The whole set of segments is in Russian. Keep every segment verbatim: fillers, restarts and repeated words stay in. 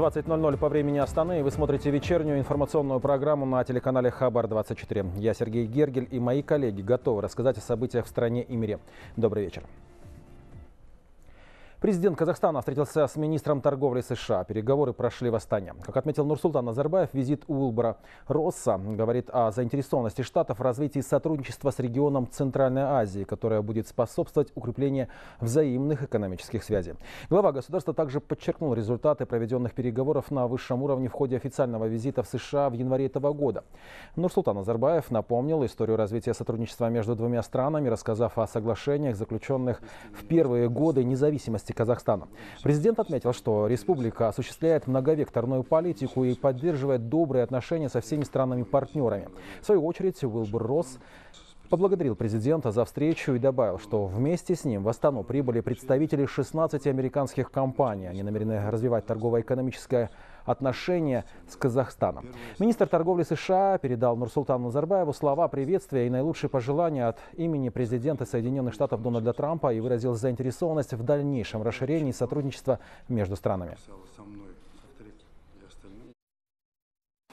двадцать ноль-ноль по времени Астаны. Вы смотрите вечернюю информационную программу на телеканале Хабар двадцать четыре. Я Сергей Гергель и мои коллеги готовы рассказать о событиях в стране и мире. Добрый вечер. Президент Казахстана встретился с министром торговли США. Переговоры прошли в Астане. Как отметил Нурсултан Назарбаев, визит Уилбура Росса говорит о заинтересованности Штатов в развитии сотрудничества с регионом Центральной Азии, которое будет способствовать укреплению взаимных экономических связей. Глава государства также подчеркнул результаты проведенных переговоров на высшем уровне в ходе официального визита в США в январе этого года. Нурсултан Назарбаев напомнил историю развития сотрудничества между двумя странами, рассказав о соглашениях, заключенных в первые годы независимости Казахстана. Президент отметил, что республика осуществляет многовекторную политику и поддерживает добрые отношения со всеми странами-партнерами. В свою очередь, Уилбур Росс поблагодарил президента за встречу и добавил, что вместе с ним в Астану прибыли представители шестнадцати американских компаний. Они намерены развивать торгово-экономическое отношения с Казахстаном. Министр торговли США передал Нурсултану Назарбаеву слова приветствия и наилучшие пожелания от имени президента Соединенных Штатов Дональда Трампа и выразил заинтересованность в дальнейшем расширении сотрудничества между странами.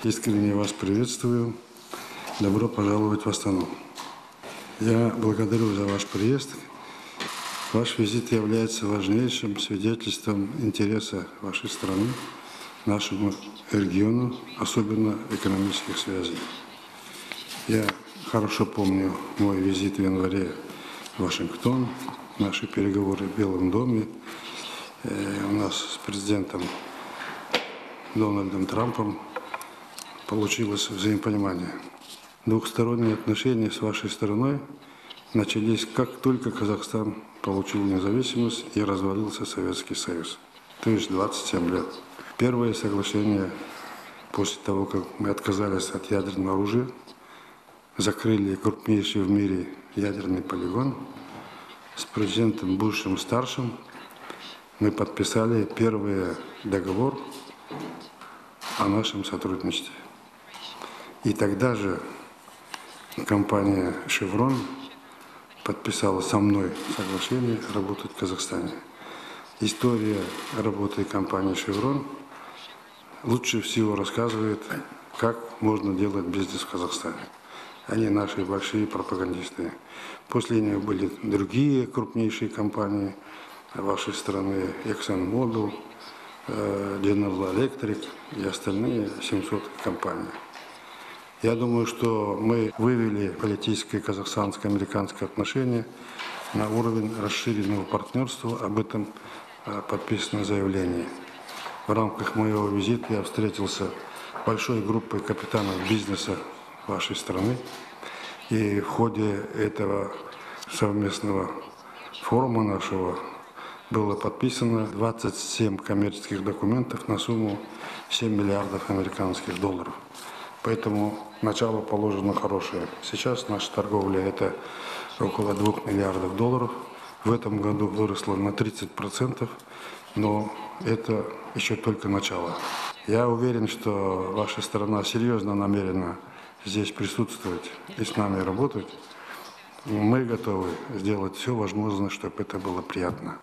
Искренне вас приветствую. Добро пожаловать в Астану. Я благодарю за ваш приезд. Ваш визит является важнейшим свидетельством интереса вашей страны, нашему региону, особенно экономических связей. Я хорошо помню мой визит в январе в Вашингтон, наши переговоры в Белом доме. У нас с президентом Дональдом Трампом получилось взаимопонимание. Двухсторонние отношения с вашей страной начались, как только Казахстан получил независимость и развалился Советский Союз. То есть двадцать семь лет. Первое соглашение после того, как мы отказались от ядерного оружия, закрыли крупнейший в мире ядерный полигон. С президентом Бушем-старшим мы подписали первый договор о нашем сотрудничестве. И тогда же компания «Шеврон» подписала со мной соглашение работать в Казахстане. История работы компании «Шеврон» лучше всего рассказывает, как можно делать бизнес в Казахстане. Они наши большие пропагандисты. После них были другие крупнейшие компании вашей страны, ExxonMobil, General Electric и остальные семьсот компаний. Я думаю, что мы вывели политические казахстанско-американские отношения на уровень расширенного партнерства. Об этом подписано заявление. В рамках моего визита я встретился с большой группой капитанов бизнеса вашей страны. И в ходе этого совместного форума нашего было подписано двадцать семь коммерческих документов на сумму семь миллиардов американских долларов. Поэтому начало положено хорошее. Сейчас наша торговля – это около двух миллиардов долларов. В этом году выросло на тридцать процентов. Но это еще только начало. Я уверен, что ваша страна серьезно намерена здесь присутствовать и с нами работать. Мы готовы сделать все возможное, чтобы это было приятно.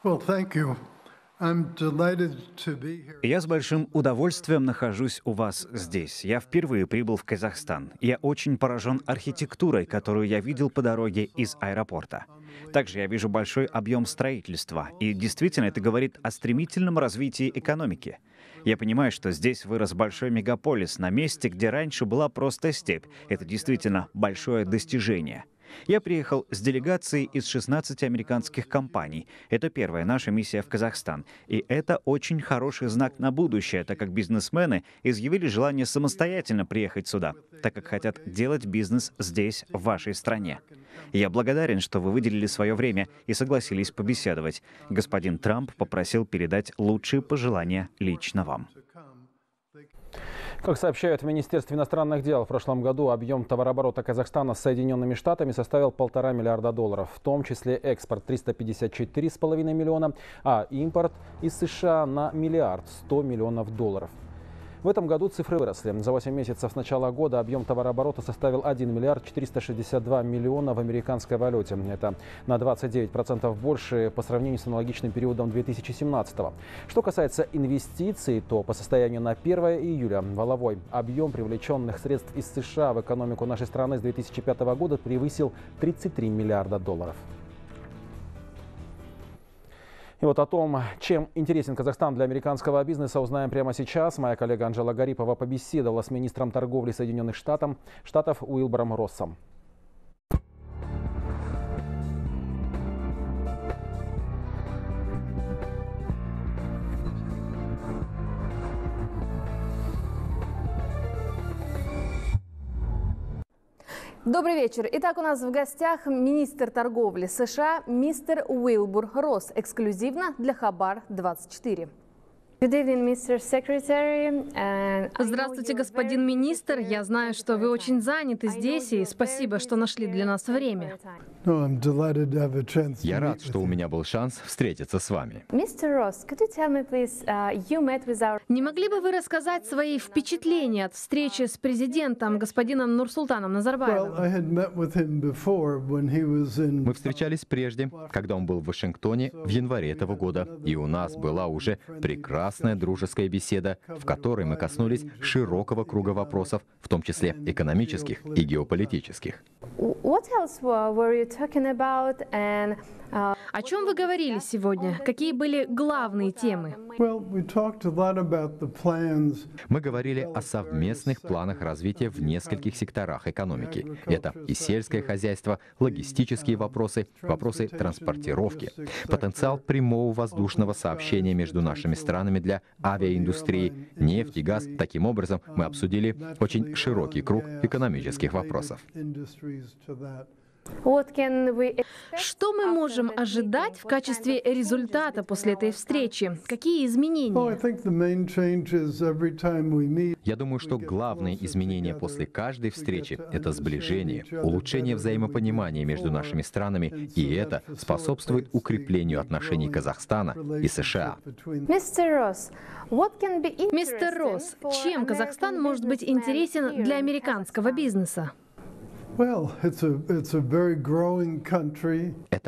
Я с большим удовольствием нахожусь у вас здесь. Я впервые прибыл в Казахстан. Я очень поражен архитектурой, которую я видел по дороге из аэропорта. Также я вижу большой объем строительства. И действительно, это говорит о стремительном развитии экономики. Я понимаю, что здесь вырос большой мегаполис на месте, где раньше была просто степь. Это действительно большое достижение. Я приехал с делегацией из шестнадцати американских компаний. Это первая наша миссия в Казахстан. И это очень хороший знак на будущее, так как бизнесмены изъявили желание самостоятельно приехать сюда, так как хотят делать бизнес здесь, в вашей стране. Я благодарен, что вы выделили свое время и согласились побеседовать. Господин Трамп попросил передать лучшие пожелания лично вам. Как сообщают в Министерстве иностранных дел, в прошлом году объем товарооборота Казахстана с Соединенными Штатами составил полтора миллиарда долларов, в том числе экспорт триста пятьдесят четыре и пять миллиона, а импорт из США на миллиард сто миллионов долларов. В этом году цифры выросли. За восемь месяцев с начала года объем товарооборота составил один миллиард четыреста шестьдесят два миллиона в американской валюте. Это на двадцать девять процентов больше по сравнению с аналогичным периодом две тысячи семнадцатого. Что касается инвестиций, то по состоянию на первое июля валовой объем привлеченных средств из США в экономику нашей страны с две тысячи пятого года превысил тридцать три миллиарда долларов. И вот о том, чем интересен Казахстан для американского бизнеса, узнаем прямо сейчас. Моя коллега Анжела Гарипова побеседовала с министром торговли Соединенных Штатов, Штатов Уилбуром Россом. Добрый вечер. Итак, у нас в гостях министр торговли США мистер Уилбур Росс, эксклюзивно для Хабар двадцать четыре. Здравствуйте, господин министр. Я знаю, что вы очень заняты здесь, и спасибо, что нашли для нас время. Я рад, что у меня был шанс встретиться с вами. Не могли бы вы рассказать свои впечатления от встречи с президентом, господином Нурсултаном Назарбаевым? Мы встречались прежде, когда он был в Вашингтоне в январе этого года, и у нас была уже прекрасная дружеская беседа, в которой мы коснулись широкого круга вопросов, в том числе экономических и геополитических. О чем вы говорили сегодня? Какие были главные темы? Мы говорили о совместных планах развития в нескольких секторах экономики. Это и сельское хозяйство, логистические вопросы, вопросы транспортировки, потенциал прямого воздушного сообщения между нашими странами для авиаиндустрии, нефть и газ. Таким образом, мы обсудили очень широкий круг экономических вопросов. Что мы можем ожидать в качестве результата после этой встречи? Какие изменения? Я думаю, что главные изменения после каждой встречи — это сближение, улучшение взаимопонимания между нашими странами, и это способствует укреплению отношений Казахстана и США. Мистер Росс, чем Казахстан может быть интересен для американского бизнеса? Это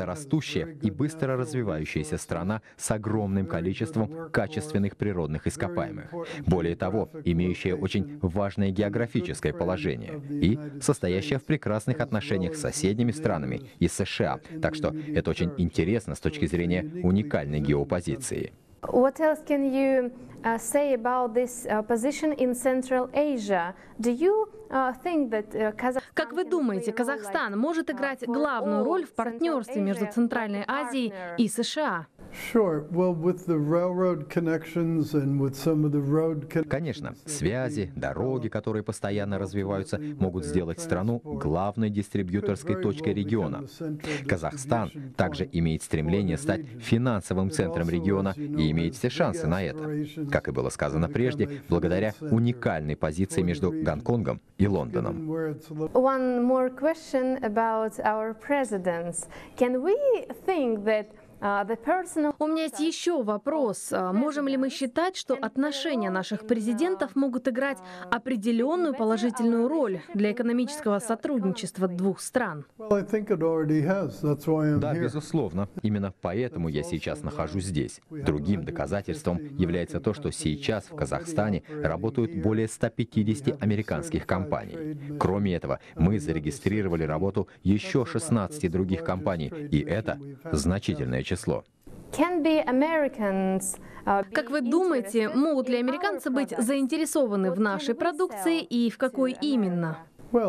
растущая и быстро развивающаяся страна с огромным количеством качественных природных ископаемых. Более того, имеющая очень важное географическое положение и состоящая в прекрасных отношениях с соседними странами и США. Так что это очень интересно с точки зрения уникальной геопозиции. What else can you uh, say about this uh, position in Central Asia? Do you uh, think that uh, Kazakhstan? Как вы думаете, Казахстан может играть главную роль в партнерстве между Центральной Азией и США? Конечно, связи, дороги, которые постоянно развиваются, могут сделать страну главной дистрибьюторской точкой региона. Казахстан также имеет стремление стать финансовым центром региона и имеет все шансы на это, как и было сказано прежде, благодаря уникальной позиции между Гонконгом и Лондоном. У меня есть еще вопрос. Можем ли мы считать, что отношения наших президентов могут играть определенную положительную роль для экономического сотрудничества двух стран? Да, безусловно. Именно поэтому я сейчас нахожусь здесь. Другим доказательством является то, что сейчас в Казахстане работают более ста пятидесяти американских компаний. Кроме этого, мы зарегистрировали работу еще шестнадцати других компаний, и это значительное число. число. Как вы думаете, могут ли американцы быть заинтересованы в нашей продукции и в какой именно? Я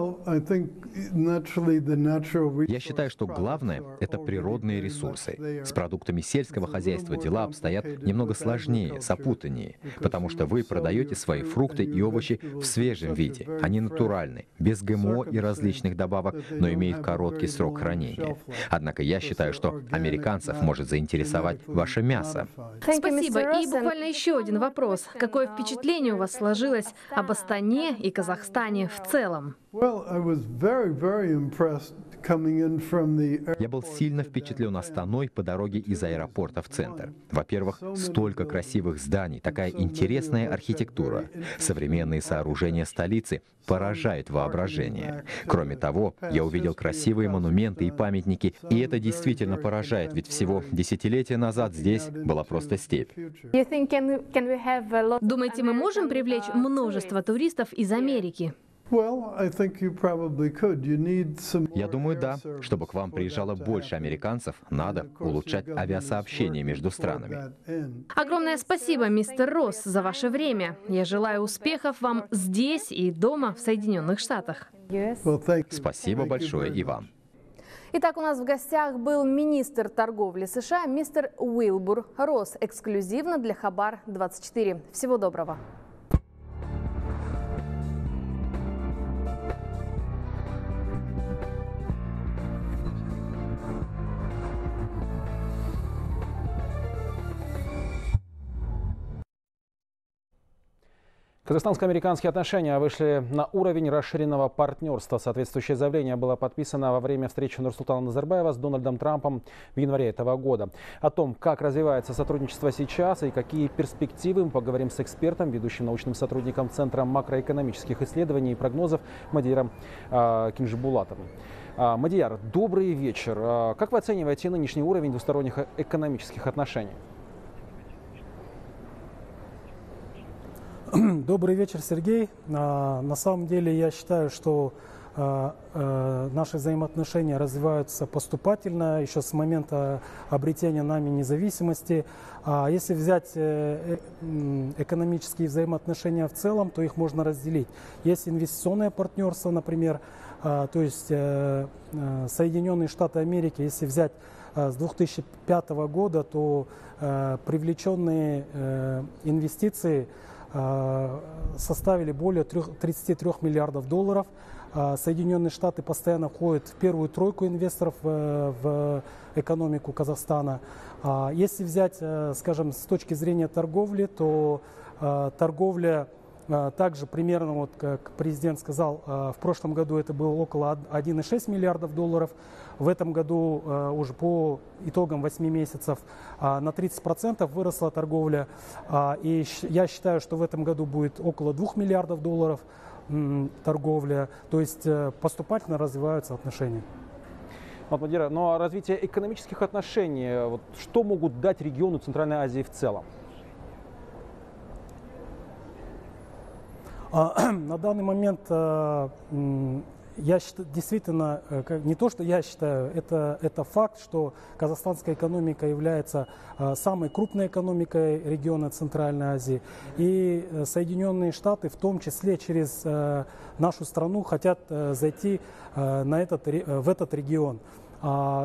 считаю, что главное — это природные ресурсы. С продуктами сельского хозяйства дела обстоят немного сложнее, запутаннее, потому что вы продаете свои фрукты и овощи в свежем виде. Они натуральны, без ГМО и различных добавок, но имеют короткий срок хранения. Однако я считаю, что американцев может заинтересовать ваше мясо. Спасибо. И буквально еще один вопрос. Какое впечатление у вас сложилось об Астане и Казахстане в целом? Well, I was very, very impressed. Я был сильно впечатлен Астаной по дороге из аэропорта в центр. Во-первых, столько красивых зданий, такая интересная архитектура. Современные сооружения столицы поражают воображение. Кроме того, я увидел красивые монументы и памятники, и это действительно поражает, ведь всего десятилетия назад здесь была просто степь. Думаете, мы можем привлечь множество туристов из Америки? Я думаю, да. Чтобы к вам приезжало больше американцев, надо улучшать авиасообщение между странами. Огромное спасибо, мистер Росс, за ваше время. Я желаю успехов вам здесь и дома в Соединенных Штатах. Спасибо большое и вам. Итак, у нас в гостях был министр торговли США мистер Уилбур Росс, эксклюзивно для Хабар двадцать четыре. Всего доброго. Казахстанско-американские отношения вышли на уровень расширенного партнерства. Соответствующее заявление было подписано во время встречи Нурсултана Назарбаева с Дональдом Трампом в январе этого года. О том, как развивается сотрудничество сейчас и какие перспективы, мы поговорим с экспертом, ведущим научным сотрудником Центра макроэкономических исследований и прогнозов Мадияром э, Кинжбулатовым. Э, Мадияр, добрый вечер. Э, как вы оцениваете нынешний уровень двусторонних экономических отношений? Добрый вечер, Сергей. На самом деле я считаю, что наши взаимоотношения развиваются поступательно, еще с момента обретения нами независимости. А если взять экономические взаимоотношения в целом, то их можно разделить. Есть инвестиционное партнерство, например, то есть Соединенные Штаты Америки, если взять с две тысячи пятого года, то привлеченные инвестиции составили более тридцати трёх миллиардов долларов. Соединенные Штаты постоянно входят в первую тройку инвесторов в экономику Казахстана. Если взять, скажем, с точки зрения торговли, то торговля также примерно, вот как президент сказал, в прошлом году это было около одного и шести десятых миллиардов долларов. В этом году уже по итогам восьми месяцев на тридцать процентов выросла торговля. И я считаю, что в этом году будет около двух миллиардов долларов торговля. То есть поступательно развиваются отношения. Мадияр, но развитие экономических отношений, вот, что могут дать региону Центральной Азии в целом? На данный момент я считаю, действительно, не то, что я считаю, это, это факт, что казахстанская экономика является самой крупной экономикой региона Центральной Азии. И Соединенные Штаты, в том числе через нашу страну, хотят зайти на этот, в этот регион.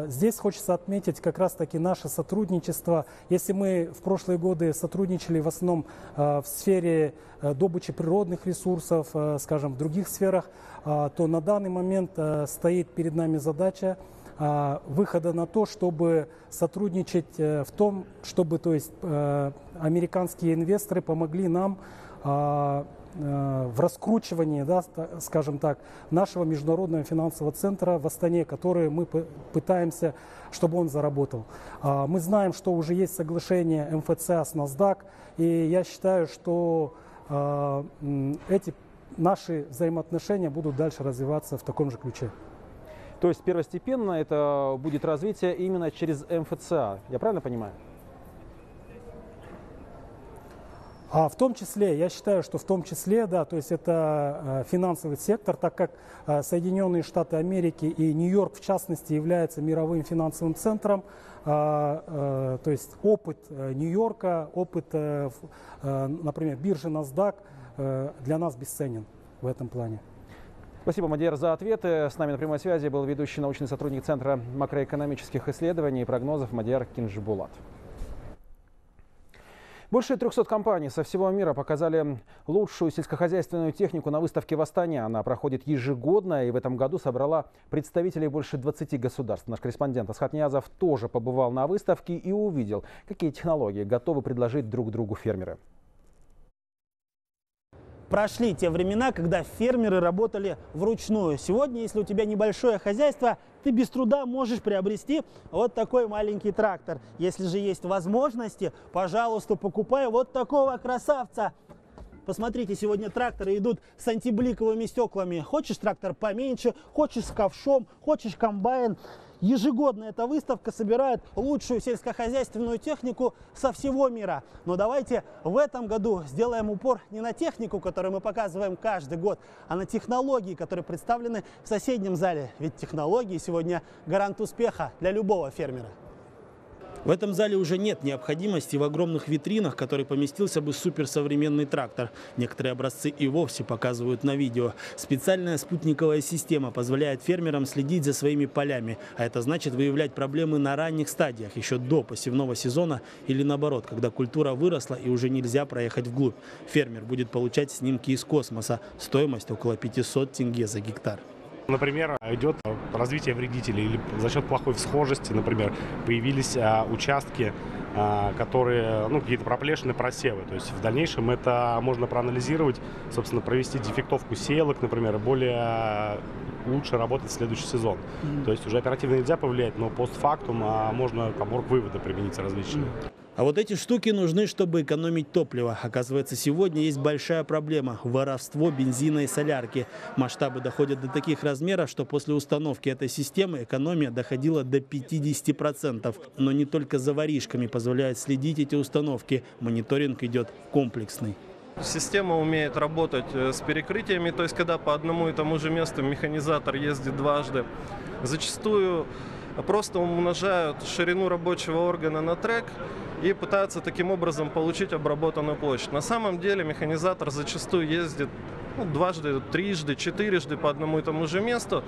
Здесь хочется отметить как раз-таки наше сотрудничество. Если мы в прошлые годы сотрудничали в основном в сфере добычи природных ресурсов, скажем, в других сферах, то на данный момент стоит перед нами задача выхода на то, чтобы сотрудничать в том, чтобы, то есть, американские инвесторы помогли нам в раскручивании, да, скажем так, нашего международного финансового центра в Астане, который мы пытаемся, чтобы он заработал. Мы знаем, что уже есть соглашение эм эф цэ с NASDAQ, и я считаю, что эти наши взаимоотношения будут дальше развиваться в таком же ключе. То есть первостепенно это будет развитие именно через эм эф цэ, я правильно понимаю? А в том числе, я считаю, что в том числе, да, то есть это финансовый сектор, так как Соединенные Штаты Америки и Нью-Йорк, в частности, является мировым финансовым центром, то есть опыт Нью-Йорка, опыт, например, биржи NASDAQ для нас бесценен в этом плане. Спасибо, Мадияр, за ответы. С нами на прямой связи был ведущий научный сотрудник Центра макроэкономических исследований и прогнозов Мадияр Кинжбулат. Больше трёхсот компаний со всего мира показали лучшую сельскохозяйственную технику на выставке в Астане. Она проходит ежегодно и в этом году собрала представителей больше двадцати государств. Наш корреспондент Асхат Ниязов тоже побывал на выставке и увидел, какие технологии готовы предложить друг другу фермеры. Прошли те времена, когда фермеры работали вручную. Сегодня, если у тебя небольшое хозяйство, ты без труда можешь приобрести вот такой маленький трактор. Если же есть возможности, пожалуйста, покупай вот такого красавца. Посмотрите, сегодня тракторы идут с антибликовыми стеклами. Хочешь трактор поменьше, хочешь с ковшом, хочешь комбайн. Ежегодно эта выставка собирает лучшую сельскохозяйственную технику со всего мира. Но давайте в этом году сделаем упор не на технику, которую мы показываем каждый год, а на технологии, которые представлены в соседнем зале. Ведь технологии сегодня гарант успеха для любого фермера. В этом зале уже нет необходимости в огромных витринах, в которых поместился бы суперсовременный трактор. Некоторые образцы и вовсе показывают на видео. Специальная спутниковая система позволяет фермерам следить за своими полями. А это значит выявлять проблемы на ранних стадиях, еще до посевного сезона или наоборот, когда культура выросла и уже нельзя проехать вглубь. Фермер будет получать снимки из космоса. Стоимость около пятисот тенге за гектар. Например, идет развитие вредителей или за счет плохой всхожести, например, появились а, участки, а, которые, ну, какие-то проплешины, просевы. То есть в дальнейшем это можно проанализировать, собственно, провести дефектовку сеялок, например, и более лучше работать в следующий сезон. Mm-hmm. То есть уже оперативно нельзя повлиять, но постфактум а, можно там оргвыводы применить различные. А вот эти штуки нужны, чтобы экономить топливо. Оказывается, сегодня есть большая проблема – воровство бензина и солярки. Масштабы доходят до таких размеров, что после установки этой системы экономия доходила до пятидесяти процентов. Но не только за воришками позволяют следить эти установки. Мониторинг идет комплексный. Система умеет работать с перекрытиями, то есть когда по одному и тому же месту механизатор ездит дважды. Зачастую просто умножают ширину рабочего органа на трек и пытаются таким образом получить обработанную площадь. На самом деле механизатор зачастую ездит ну, дважды, трижды, четырежды по одному и тому же месту.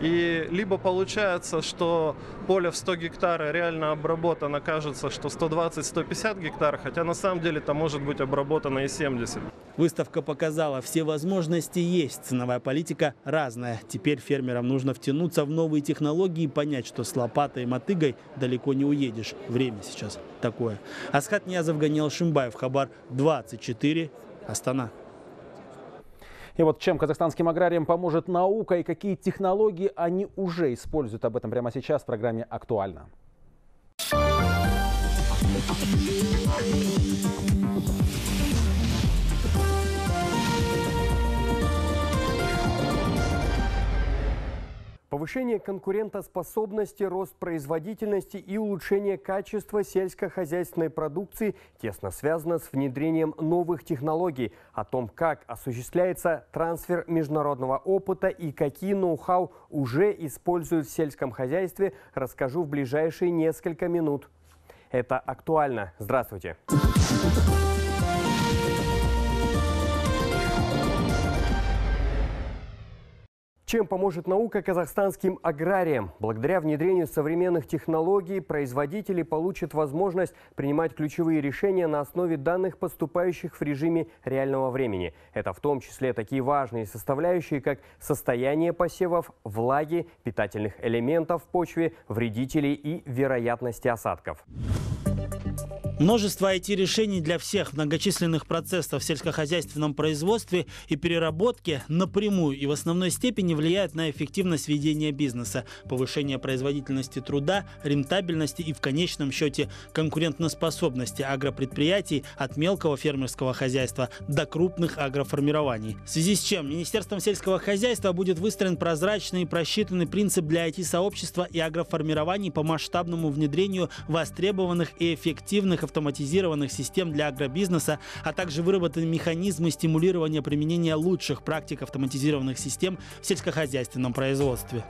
И либо получается, что поле в сто гектара реально обработано, кажется, что сто двадцать — сто пятьдесят гектар, хотя на самом деле это может быть обработано и семьдесят. Выставка показала, все возможности есть, ценовая политика разная. Теперь фермерам нужно втянуться в новые технологии и понять, что с лопатой и мотыгой далеко не уедешь. Время сейчас такое. Асхат Ниязов, Ганил Шимбаев, Хабар двадцать четыре, Астана. И вот чем казахстанским аграриям поможет наука и какие технологии они уже используют, об этом прямо сейчас в программе «Актуально». Повышение конкурентоспособности, рост производительности и улучшение качества сельскохозяйственной продукции тесно связано с внедрением новых технологий. О том, как осуществляется трансфер международного опыта и какие ноу-хау уже используют в сельском хозяйстве, расскажу в ближайшие несколько минут. Это «Актуально». Здравствуйте! Чем поможет наука казахстанским аграриям? Благодаря внедрению современных технологий производители получат возможность принимать ключевые решения на основе данных, поступающих в режиме реального времени. Это в том числе такие важные составляющие, как состояние посевов, влаги, питательных элементов в почве, вредителей и вероятности осадков. Множество ай ти-решений для всех многочисленных процессов в сельскохозяйственном производстве и переработке напрямую и в основной степени влияет на эффективность ведения бизнеса, повышение производительности труда, рентабельности и в конечном счете конкурентоспособности агропредприятий от мелкого фермерского хозяйства до крупных агроформирований. В связи с чем Министерством сельского хозяйства будет выстроен прозрачный и просчитанный принцип для ай ти-сообщества и агроформирований по масштабному внедрению востребованных и эффективных автоматизированных систем для агробизнеса, а также выработаны механизмы стимулирования применения лучших практик автоматизированных систем в сельскохозяйственном производстве.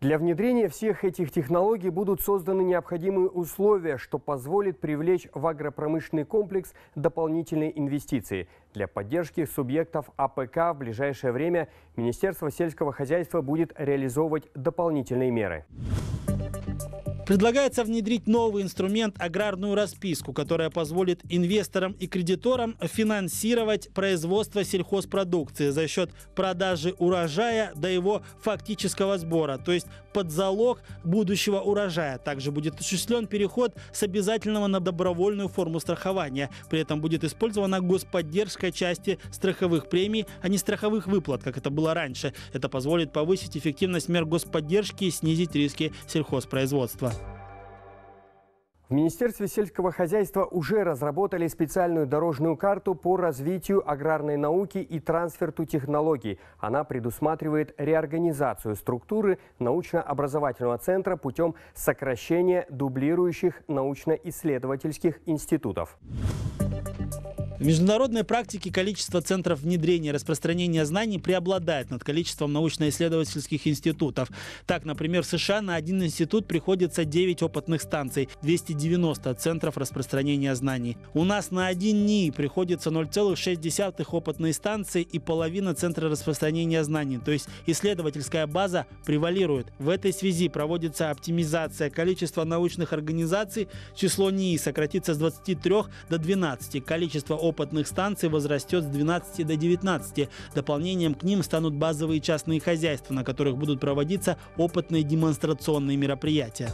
Для внедрения всех этих технологий будут созданы необходимые условия, что позволит привлечь в агропромышленный комплекс дополнительные инвестиции. Для поддержки субъектов а пэ ка в ближайшее время Министерство сельского хозяйства будет реализовывать дополнительные меры. Предлагается внедрить новый инструмент – аграрную расписку, которая позволит инвесторам и кредиторам финансировать производство сельхозпродукции за счет продажи урожая до его фактического сбора, то есть под залог будущего урожая. Также будет осуществлен переход с обязательного на добровольную форму страхования. При этом будет использована господдержка части страховых премий, а не страховых выплат, как это было раньше. Это позволит повысить эффективность мер господдержки и снизить риски сельхозпроизводства. В Министерстве сельского хозяйства уже разработали специальную дорожную карту по развитию аграрной науки и трансферту технологий. Она предусматривает реорганизацию структуры научно-образовательного центра путем сокращения дублирующих научно-исследовательских институтов. В международной практике количество центров внедрения и распространения знаний преобладает над количеством научно-исследовательских институтов. Так, например, в США на один институт приходится девять опытных станций, двести девяносто центров распространения знаний. У нас на один НИИ приходится ноль целых шесть десятых опытной станции и половина центра распространения знаний. То есть исследовательская база превалирует. В этой связи проводится оптимизация количества научных организаций. Число НИИ сократится с двадцати трёх до двенадцати. Количество опытных станций возрастет с двенадцати до девятнадцати. Дополнением к ним станут базовые частные хозяйства, на которых будут проводиться опытные демонстрационные мероприятия.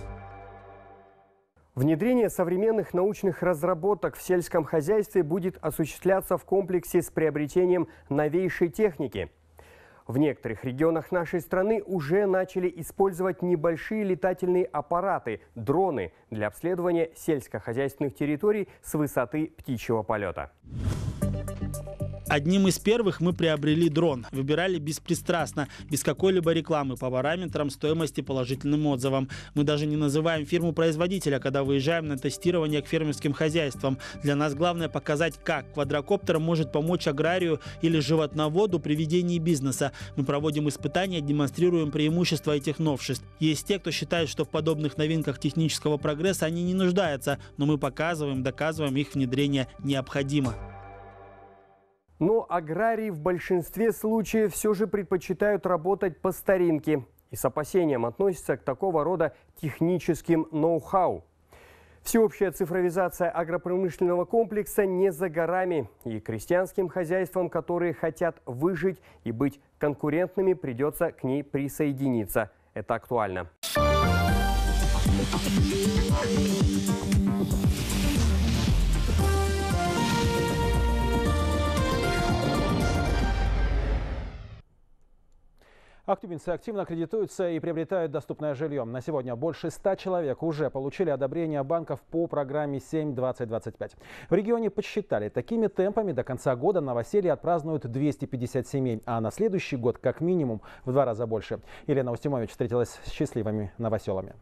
Внедрение современных научных разработок в сельском хозяйстве будет осуществляться в комплексе с приобретением новейшей техники. В некоторых регионах нашей страны уже начали использовать небольшие летательные аппараты, дроны, для обследования сельскохозяйственных территорий с высоты птичьего полета. Одним из первых мы приобрели дрон. Выбирали беспристрастно, без какой-либо рекламы, по параметрам стоимости, положительным отзывам. Мы даже не называем фирму-производителя, когда выезжаем на тестирование к фермерским хозяйствам. Для нас главное показать, как квадрокоптер может помочь аграрию или животноводу при ведении бизнеса. Мы проводим испытания, демонстрируем преимущества этих новшеств. Есть те, кто считает, что в подобных новинках технического прогресса они не нуждаются, но мы показываем, доказываем, их внедрение необходимо. Но аграрии в большинстве случаев все же предпочитают работать по старинке и с опасением относятся к такого рода техническим ноу-хау. Всеобщая цифровизация агропромышленного комплекса не за горами. И крестьянским хозяйствам, которые хотят выжить и быть конкурентными, придется к ней присоединиться. Это актуально. Актюбинцы активно кредитуются и приобретают доступное жилье. На сегодня больше ста человек уже получили одобрение банков по программе семь двадцать двадцать пять. В регионе подсчитали, такими темпами до конца года новоселье отпразднуют двести пятьдесят семей, а на следующий год как минимум в два раза больше. Елена Устимович встретилась с счастливыми новоселами.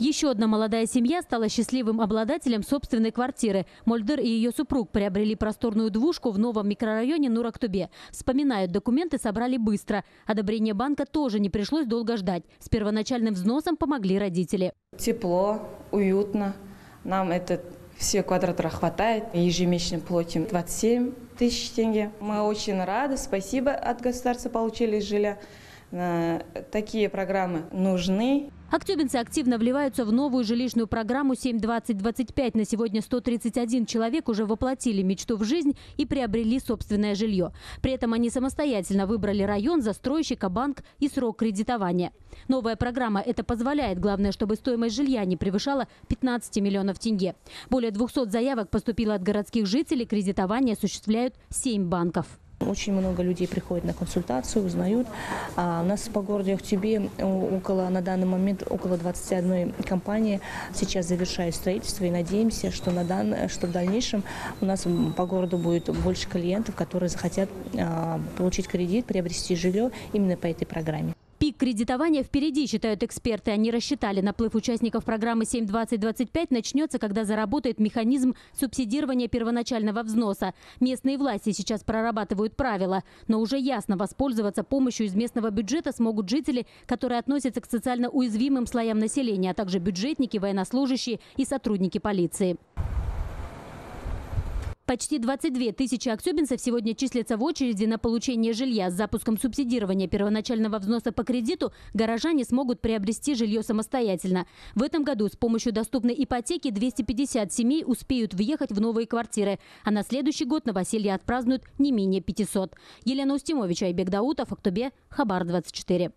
Еще одна молодая семья стала счастливым обладателем собственной квартиры. Мольдыр и ее супруг приобрели просторную двушку в новом микрорайоне Нур-Актубе. Вспоминают, документы собрали быстро. Одобрение банка тоже не пришлось долго ждать. С первоначальным взносом помогли родители. Тепло, уютно. Нам это все квадратура хватает. Ежемесячно платим двадцать семь тысяч тенге. Мы очень рады. Спасибо от государства получили жилья. Такие программы нужны. Актюбинцы активно вливаются в новую жилищную программу семь двадцать двадцать пять. На сегодня сто тридцать один человек уже воплотили мечту в жизнь и приобрели собственное жилье. При этом они самостоятельно выбрали район, застройщика, банк и срок кредитования. Новая программа это позволяет. Главное, чтобы стоимость жилья не превышала пятнадцати миллионов тенге. Более двухсот заявок поступило от городских жителей. Кредитование осуществляют семь банков. Очень много людей приходят на консультацию, узнают. А у нас по городу Актюбе около, на данный момент около двадцати одной компании сейчас завершает строительство. И надеемся, что, на дан... что в дальнейшем у нас по городу будет больше клиентов, которые захотят а, получить кредит, приобрести жилье именно по этой программе. Пик кредитования впереди, считают эксперты. Они рассчитали, наплыв участников программы семь двадцать двадцать пять начнется, когда заработает механизм субсидирования первоначального взноса. Местные власти сейчас прорабатывают правила. Но уже ясно, воспользоваться помощью из местного бюджета смогут жители, которые относятся к социально уязвимым слоям населения, а также бюджетники, военнослужащие и сотрудники полиции. Почти двадцать две тысячи актюбинцев сегодня числятся в очереди на получение жилья. С запуском субсидирования первоначального взноса по кредиту горожане смогут приобрести жилье самостоятельно. В этом году с помощью доступной ипотеки двести пятьдесят семей успеют въехать в новые квартиры. А на следующий год новоселье отпразднуют не менее пятисот. Елена Устимович, Айбек Даутов, Актобе, Хабар двадцать четыре.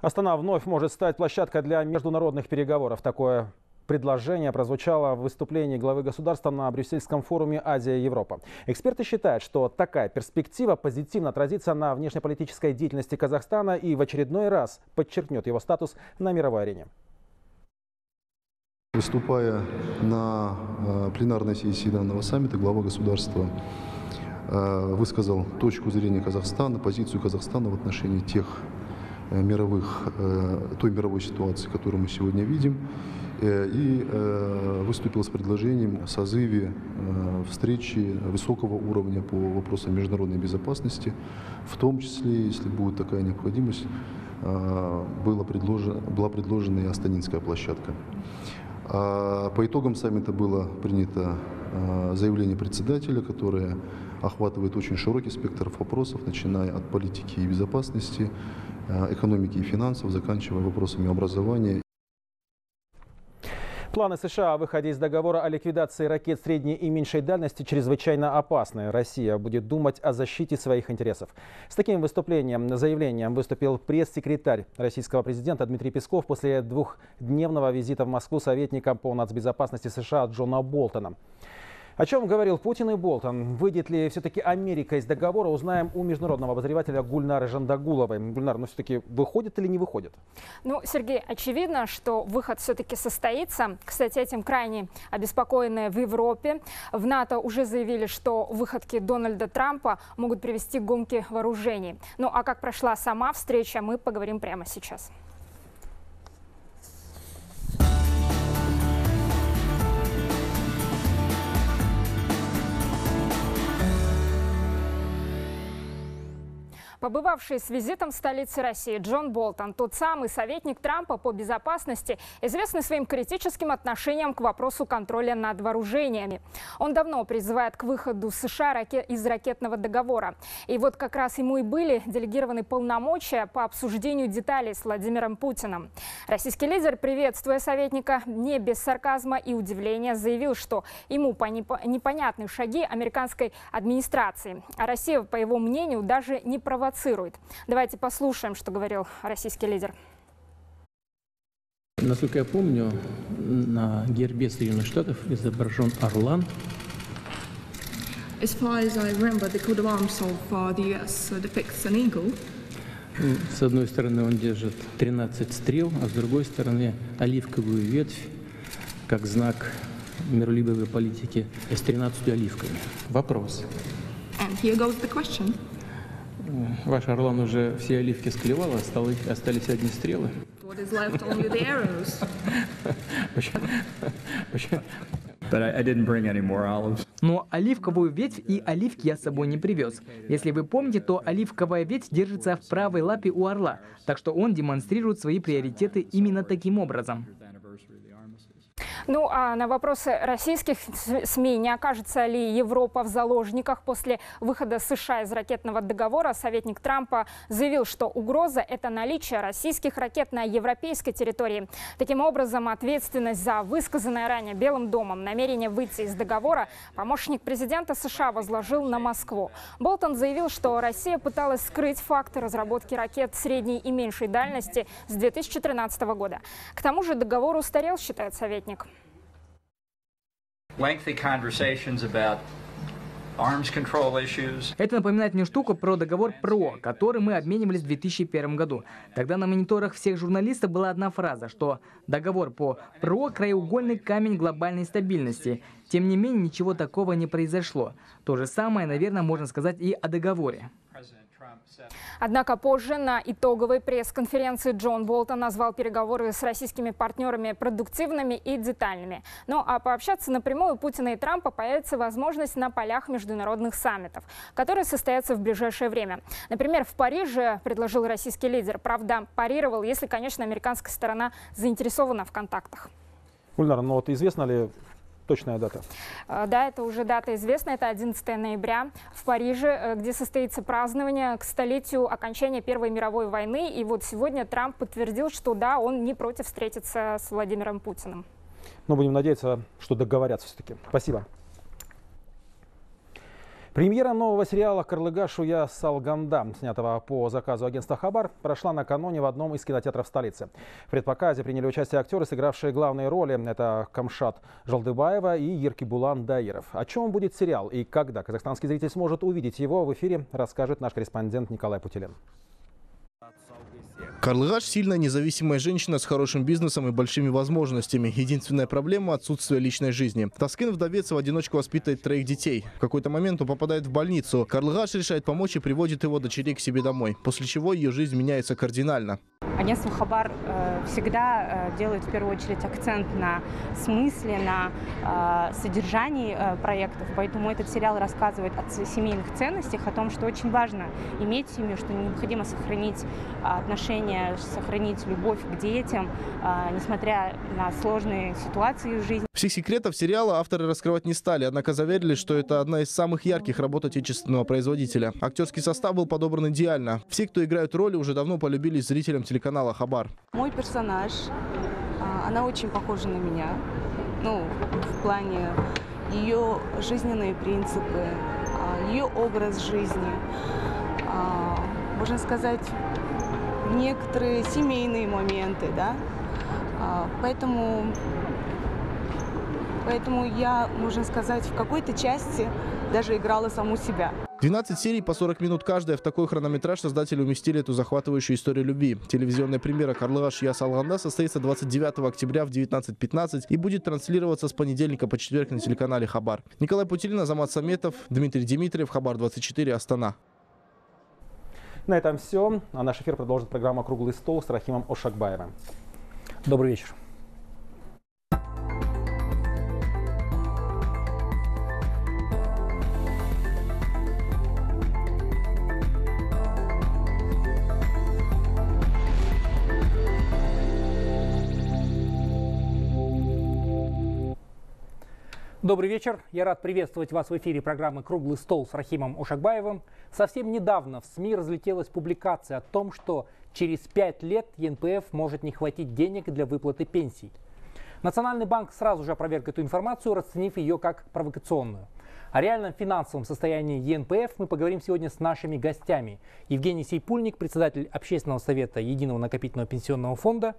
Астана вновь может стать площадкой для международных переговоров. Такое предложение прозвучало в выступлении главы государства на Брюссельском форуме «Азия-Европа». Эксперты считают, что такая перспектива позитивно отразится на внешнеполитической деятельности Казахстана и в очередной раз подчеркнет его статус на мировой арене. Выступая на пленарной сессии данного саммита, глава государства высказал точку зрения Казахстана, позицию Казахстана в отношении тех мировых, той мировой ситуации, которую мы сегодня видим, и выступил с предложением о созыве встречи высокого уровня по вопросам международной безопасности, в том числе, если будет такая необходимость, была предложена, была предложена и астанинская площадка. По итогам саммита было принято заявление председателя, которое охватывает очень широкий спектр вопросов, начиная от политики и безопасности, экономики и финансов, заканчивая вопросами образования. Планы США о выходе из договора о ликвидации ракет средней и меньшей дальности чрезвычайно опасны. Россия будет думать о защите своих интересов. С таким выступлением, заявлением выступил пресс-секретарь российского президента Дмитрий Песков после двухдневного визита в Москву советника по нацбезопасности США Джона Болтона. О чем говорил Путин и Болтон? Выйдет ли все-таки Америка из договора, узнаем у международного обозревателя Гульнары Жандагуловой. Гульнар, ну все-таки выходит или не выходит? Ну, Сергей, очевидно, что выход все-таки состоится. Кстати, этим крайне обеспокоены в Европе. В НАТО уже заявили, что выходки Дональда Трампа могут привести к гонке вооружений. Ну, а как прошла сама встреча, мы поговорим прямо сейчас. Побывавший с визитом в столице России Джон Болтон, тот самый советник Трампа по безопасности, известный своим критическим отношением к вопросу контроля над вооружениями. Он давно призывает к выходу США из ракетного договора. И вот как раз ему и были делегированы полномочия по обсуждению деталей с Владимиром Путиным. Российский лидер, приветствуя советника, не без сарказма и удивления заявил, что ему по непонятны шаги американской администрации. А Россия, по его мнению, даже не провоцирует. Давайте послушаем, что говорил российский лидер. Насколько я помню, на гербе Соединенных Штатов изображен орлан. С одной стороны он держит тринадцать стрел, а с другой стороны оливковую ветвь, как знак миролюбивой политики, с тринадцатью оливками. Вопрос. And here goes the question. Ваш орлан уже все оливки склевала, остались, остались одни стрелы. Но оливковую ветвь и оливки я с собой не привез. Если вы помните, то оливковая ветвь держится в правой лапе у орла, так что он демонстрирует свои приоритеты именно таким образом. Ну а на вопросы российских СМИ, не окажется ли Европа в заложниках после выхода США из ракетного договора, советник Трампа заявил, что угроза – это наличие российских ракет на европейской территории. Таким образом, ответственность за высказанное ранее Белым домом намерение выйти из договора помощник президента США возложил на Москву. Болтон заявил, что Россия пыталась скрыть факты разработки ракет средней и меньшей дальности с две тысячи тринадцатого года. К тому же договор устарел, считает советник. Это напоминает мне штуку про договор ПРО, который мы обменивались в две тысячи первом году. Тогда на мониторах всех журналистов была одна фраза, что договор по ПРО – краеугольный камень глобальной стабильности. Тем не менее, ничего такого не произошло. То же самое, наверное, можно сказать и о договоре. Однако позже на итоговой пресс-конференции Джон Болтон назвал переговоры с российскими партнерами продуктивными и детальными. Ну а пообщаться напрямую Путина и Трампа появится возможность на полях международных саммитов, которые состоятся в ближайшее время. Например, в Париже предложил российский лидер, правда, парировал, если, конечно, американская сторона заинтересована в контактах. Гульнара, ну вот известно ли точная дата? Да, это уже дата известна. Это одиннадцатое ноября в Париже, где состоится празднование к столетию окончания Первой мировой войны. И вот сегодня Трамп подтвердил, что да, он не против встретиться с Владимиром Путиным. Но будем надеяться, что договорятся все-таки. Спасибо. Премьера нового сериала «Карлыгаш Асалғанда», снятого по заказу агентства «Хабар», прошла накануне в одном из кинотеатров столицы. В предпоказе приняли участие актеры, сыгравшие главные роли. Это Камшат Жолдыбаева и Еркибулан Даиров. О чем будет сериал и когда казахстанский зритель сможет увидеть его в эфире, расскажет наш корреспондент Николай Путилин. Карлыгаш – сильная независимая женщина с хорошим бизнесом и большими возможностями. Единственная проблема – отсутствие личной жизни. Таскин вдовец в одиночку воспитывает троих детей. В какой-то момент он попадает в больницу. Карлыгаш решает помочь и приводит его дочерей к себе домой, после чего ее жизнь меняется кардинально. Агентство «Хабар» всегда делает в первую очередь акцент на смысле, на содержании проектов. Поэтому этот сериал рассказывает о семейных ценностях, о том, что очень важно иметь семью, что необходимо сохранить отношения, сохранить любовь к детям, несмотря на сложные ситуации в жизни. Всех секретов сериала авторы раскрывать не стали, однако заверили, что это одна из самых ярких работ отечественного производителя. Актерский состав был подобран идеально. Все, кто играют роли, уже давно полюбились зрителям телеканала. канала «Хабар». Мой персонаж, она очень похожа на меня, ну, в плане ее жизненные принципы, ее образ жизни, можно сказать, некоторые семейные моменты, да, поэтому, поэтому я, можно сказать, в какой-то части даже играла саму себя. двенадцать серий по сорок минут каждая. В такой хронометраж создатели уместили эту захватывающую историю любви. Телевизионная премьера «Карлыгаш Асалғанда» состоится двадцать девятого октября в девятнадцать пятнадцать и будет транслироваться с понедельника по четверг на телеканале «Хабар». Николай Путилин, Замат Саметов, Дмитрий Димитриев, Хабар двадцать четыре, Астана. На этом все. А наш эфир продолжит программа «Круглый стол» с Рахимом Ошакбаевым. Добрый вечер. Добрый вечер. Я рад приветствовать вас в эфире программы «Круглый стол» с Рахимом Ошакбаевым. Совсем недавно в СМИ разлетелась публикация о том, что через пять лет ЕНПФ может не хватить денег для выплаты пенсий. Национальный банк сразу же опроверг эту информацию, расценив ее как провокационную. О реальном финансовом состоянии ЕНПФ мы поговорим сегодня с нашими гостями. Евгений Сейпульник, председатель Общественного совета Единого накопительного пенсионного фонда,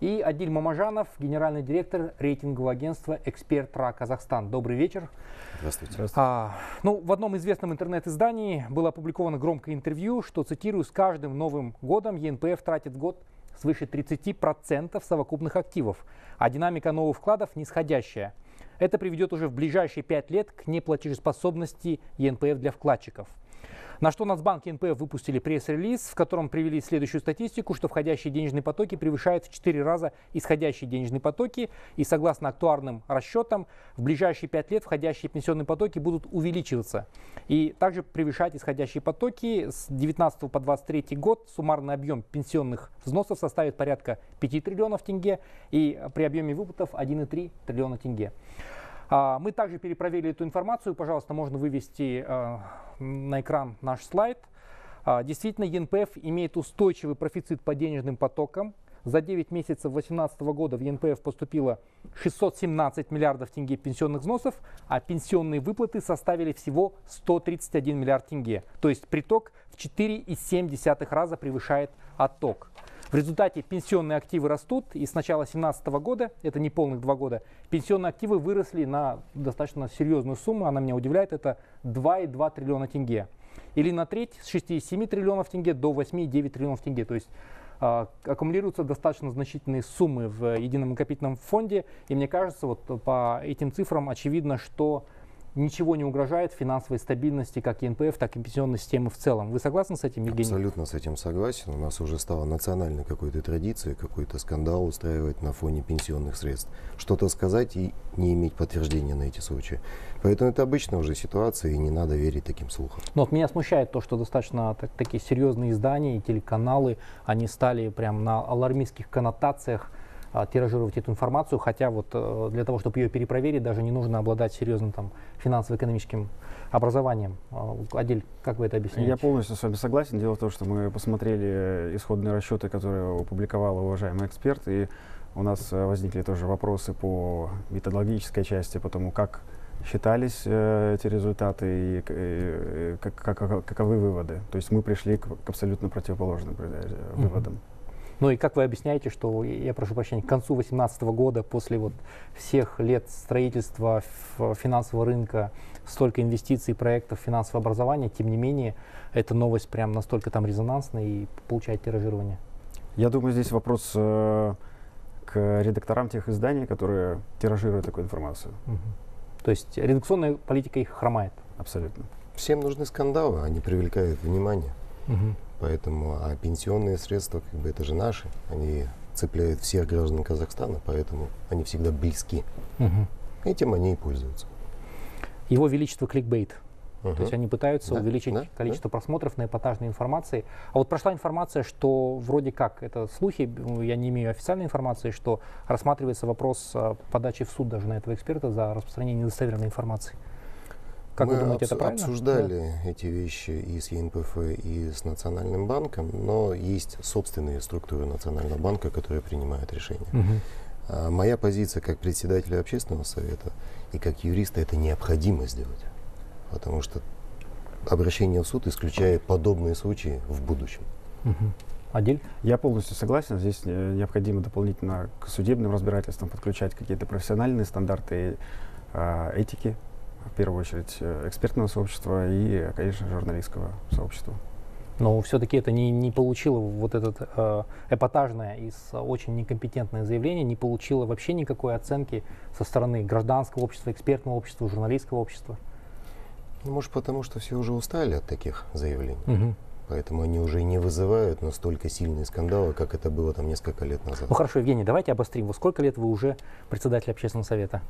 и Адиль Мамажанов, генеральный директор рейтингового агентства «Эксперт.Ра Казахстан». Добрый вечер. Здравствуйте. Здравствуйте. А, ну, в одном известном интернет-издании было опубликовано громкое интервью, что, цитирую, «с каждым новым годом ЕНПФ тратит в год свыше тридцати процентов совокупных активов, а динамика новых вкладов нисходящая. Это приведет уже в ближайшие пять лет к неплатежеспособности ЕНПФ для вкладчиков». На что Нацбанк и ЕНПФ выпустили пресс-релиз, в котором привели следующую статистику, что входящие денежные потоки превышают в четыре раза исходящие денежные потоки. И согласно актуарным расчетам, в ближайшие пять лет входящие пенсионные потоки будут увеличиваться. И также превышать исходящие потоки с две тысячи девятнадцатого по две тысячи двадцать третий год суммарный объем пенсионных взносов составит порядка пяти триллионов тенге и при объеме выплатов одна целая три десятых триллиона тенге. Мы также перепроверили эту информацию. Пожалуйста, можно вывести на экран наш слайд. Действительно, ЕНПФ имеет устойчивый профицит по денежным потокам. За девять месяцев две тысячи восемнадцатого года в ЕНПФ поступило шестьсот семнадцать миллиардов тенге пенсионных взносов, а пенсионные выплаты составили всего сто тридцать один миллиард тенге. То есть приток в четыре целых семь десятых раза превышает отток. В результате пенсионные активы растут, и с начала две тысячи семнадцатого года, это не полных два года, пенсионные активы выросли на достаточно серьезную сумму, она меня удивляет, это два и две десятых триллиона тенге. Или на треть с шести целых семи десятых триллионов тенге до восьми целых девяти десятых триллионов тенге. То есть э, аккумулируются достаточно значительные суммы в едином накопительном фонде, и мне кажется, вот по этим цифрам очевидно, что ничего не угрожает финансовой стабильности как ЕНПФ, так и пенсионной системы в целом. Вы согласны с этим, Евгений? Абсолютно с этим согласен. У нас уже стало национальной какой-то традицией, какой-то скандал устраивать на фоне пенсионных средств. Что-то сказать и не иметь подтверждения на эти случаи. Поэтому это обычная уже ситуация, и не надо верить таким слухам. Но вот меня смущает то, что достаточно так, такие серьезные издания и телеканалы, они стали прям на алармистских коннотациях тиражировать эту информацию, хотя вот для того, чтобы ее перепроверить, даже не нужно обладать серьезным там финансово-экономическим образованием. Адель, как вы это объясняете? Я полностью с вами согласен. Дело в том, что мы посмотрели исходные расчеты, которые опубликовал уважаемый эксперт, и у нас возникли тоже вопросы по методологической части, по тому, как считались э, эти результаты и, и, и как, как, каковы выводы. То есть мы пришли к, к абсолютно противоположным выводам. Mm-hmm. Ну и как вы объясняете, что, я прошу прощения, к концу две тысячи восемнадцатого года, после вот всех лет строительства финансового рынка, столько инвестиций, проектов, финансового образования, тем не менее, эта новость прям настолько там резонансная и получает тиражирование? Я думаю, здесь вопрос э, к редакторам тех изданий, которые тиражируют такую информацию. Mm-hmm. То есть редакционная политика их хромает. Абсолютно. Всем нужны скандалы, они привлекают внимание. Угу. Поэтому, а пенсионные средства, как бы, это же наши, они цепляют всех граждан Казахстана, поэтому они всегда близки. Угу. Этим они и пользуются. Его величество кликбейт. Угу. То есть они пытаются да, увеличить да, количество да. просмотров на эпатажной информации. А вот прошла информация, что вроде как, это слухи, я не имею официальной информации, что рассматривается вопрос подачи в суд даже на этого эксперта за распространение недостоверной информации. Как Мы вы думаете, это правильно? Мы обсуждали да? эти вещи и с ЕНПФ, и с Национальным банком, но есть собственные структуры Национального банка, которые принимают решения. Угу. А моя позиция как председателя общественного совета и как юриста — это необходимо сделать. Потому что обращение в суд исключает подобные случаи в будущем. Угу. Адиль? Я полностью согласен. Здесь необходимо дополнительно к судебным разбирательствам подключать какие-то профессиональные стандарты э, этики, в первую очередь экспертного сообщества и, конечно, журналистского сообщества. Но все-таки это не, не получило, вот это э, эпатажное и очень некомпетентное заявление не получило вообще никакой оценки со стороны гражданского общества, экспертного общества, журналистского общества. Ну, может, потому что все уже устали от таких заявлений. Угу. Поэтому они уже не вызывают настолько сильные скандалы, как это было там несколько лет назад. Ну хорошо, Евгений, давайте обострим. Во сколько лет вы уже председатель общественного совета?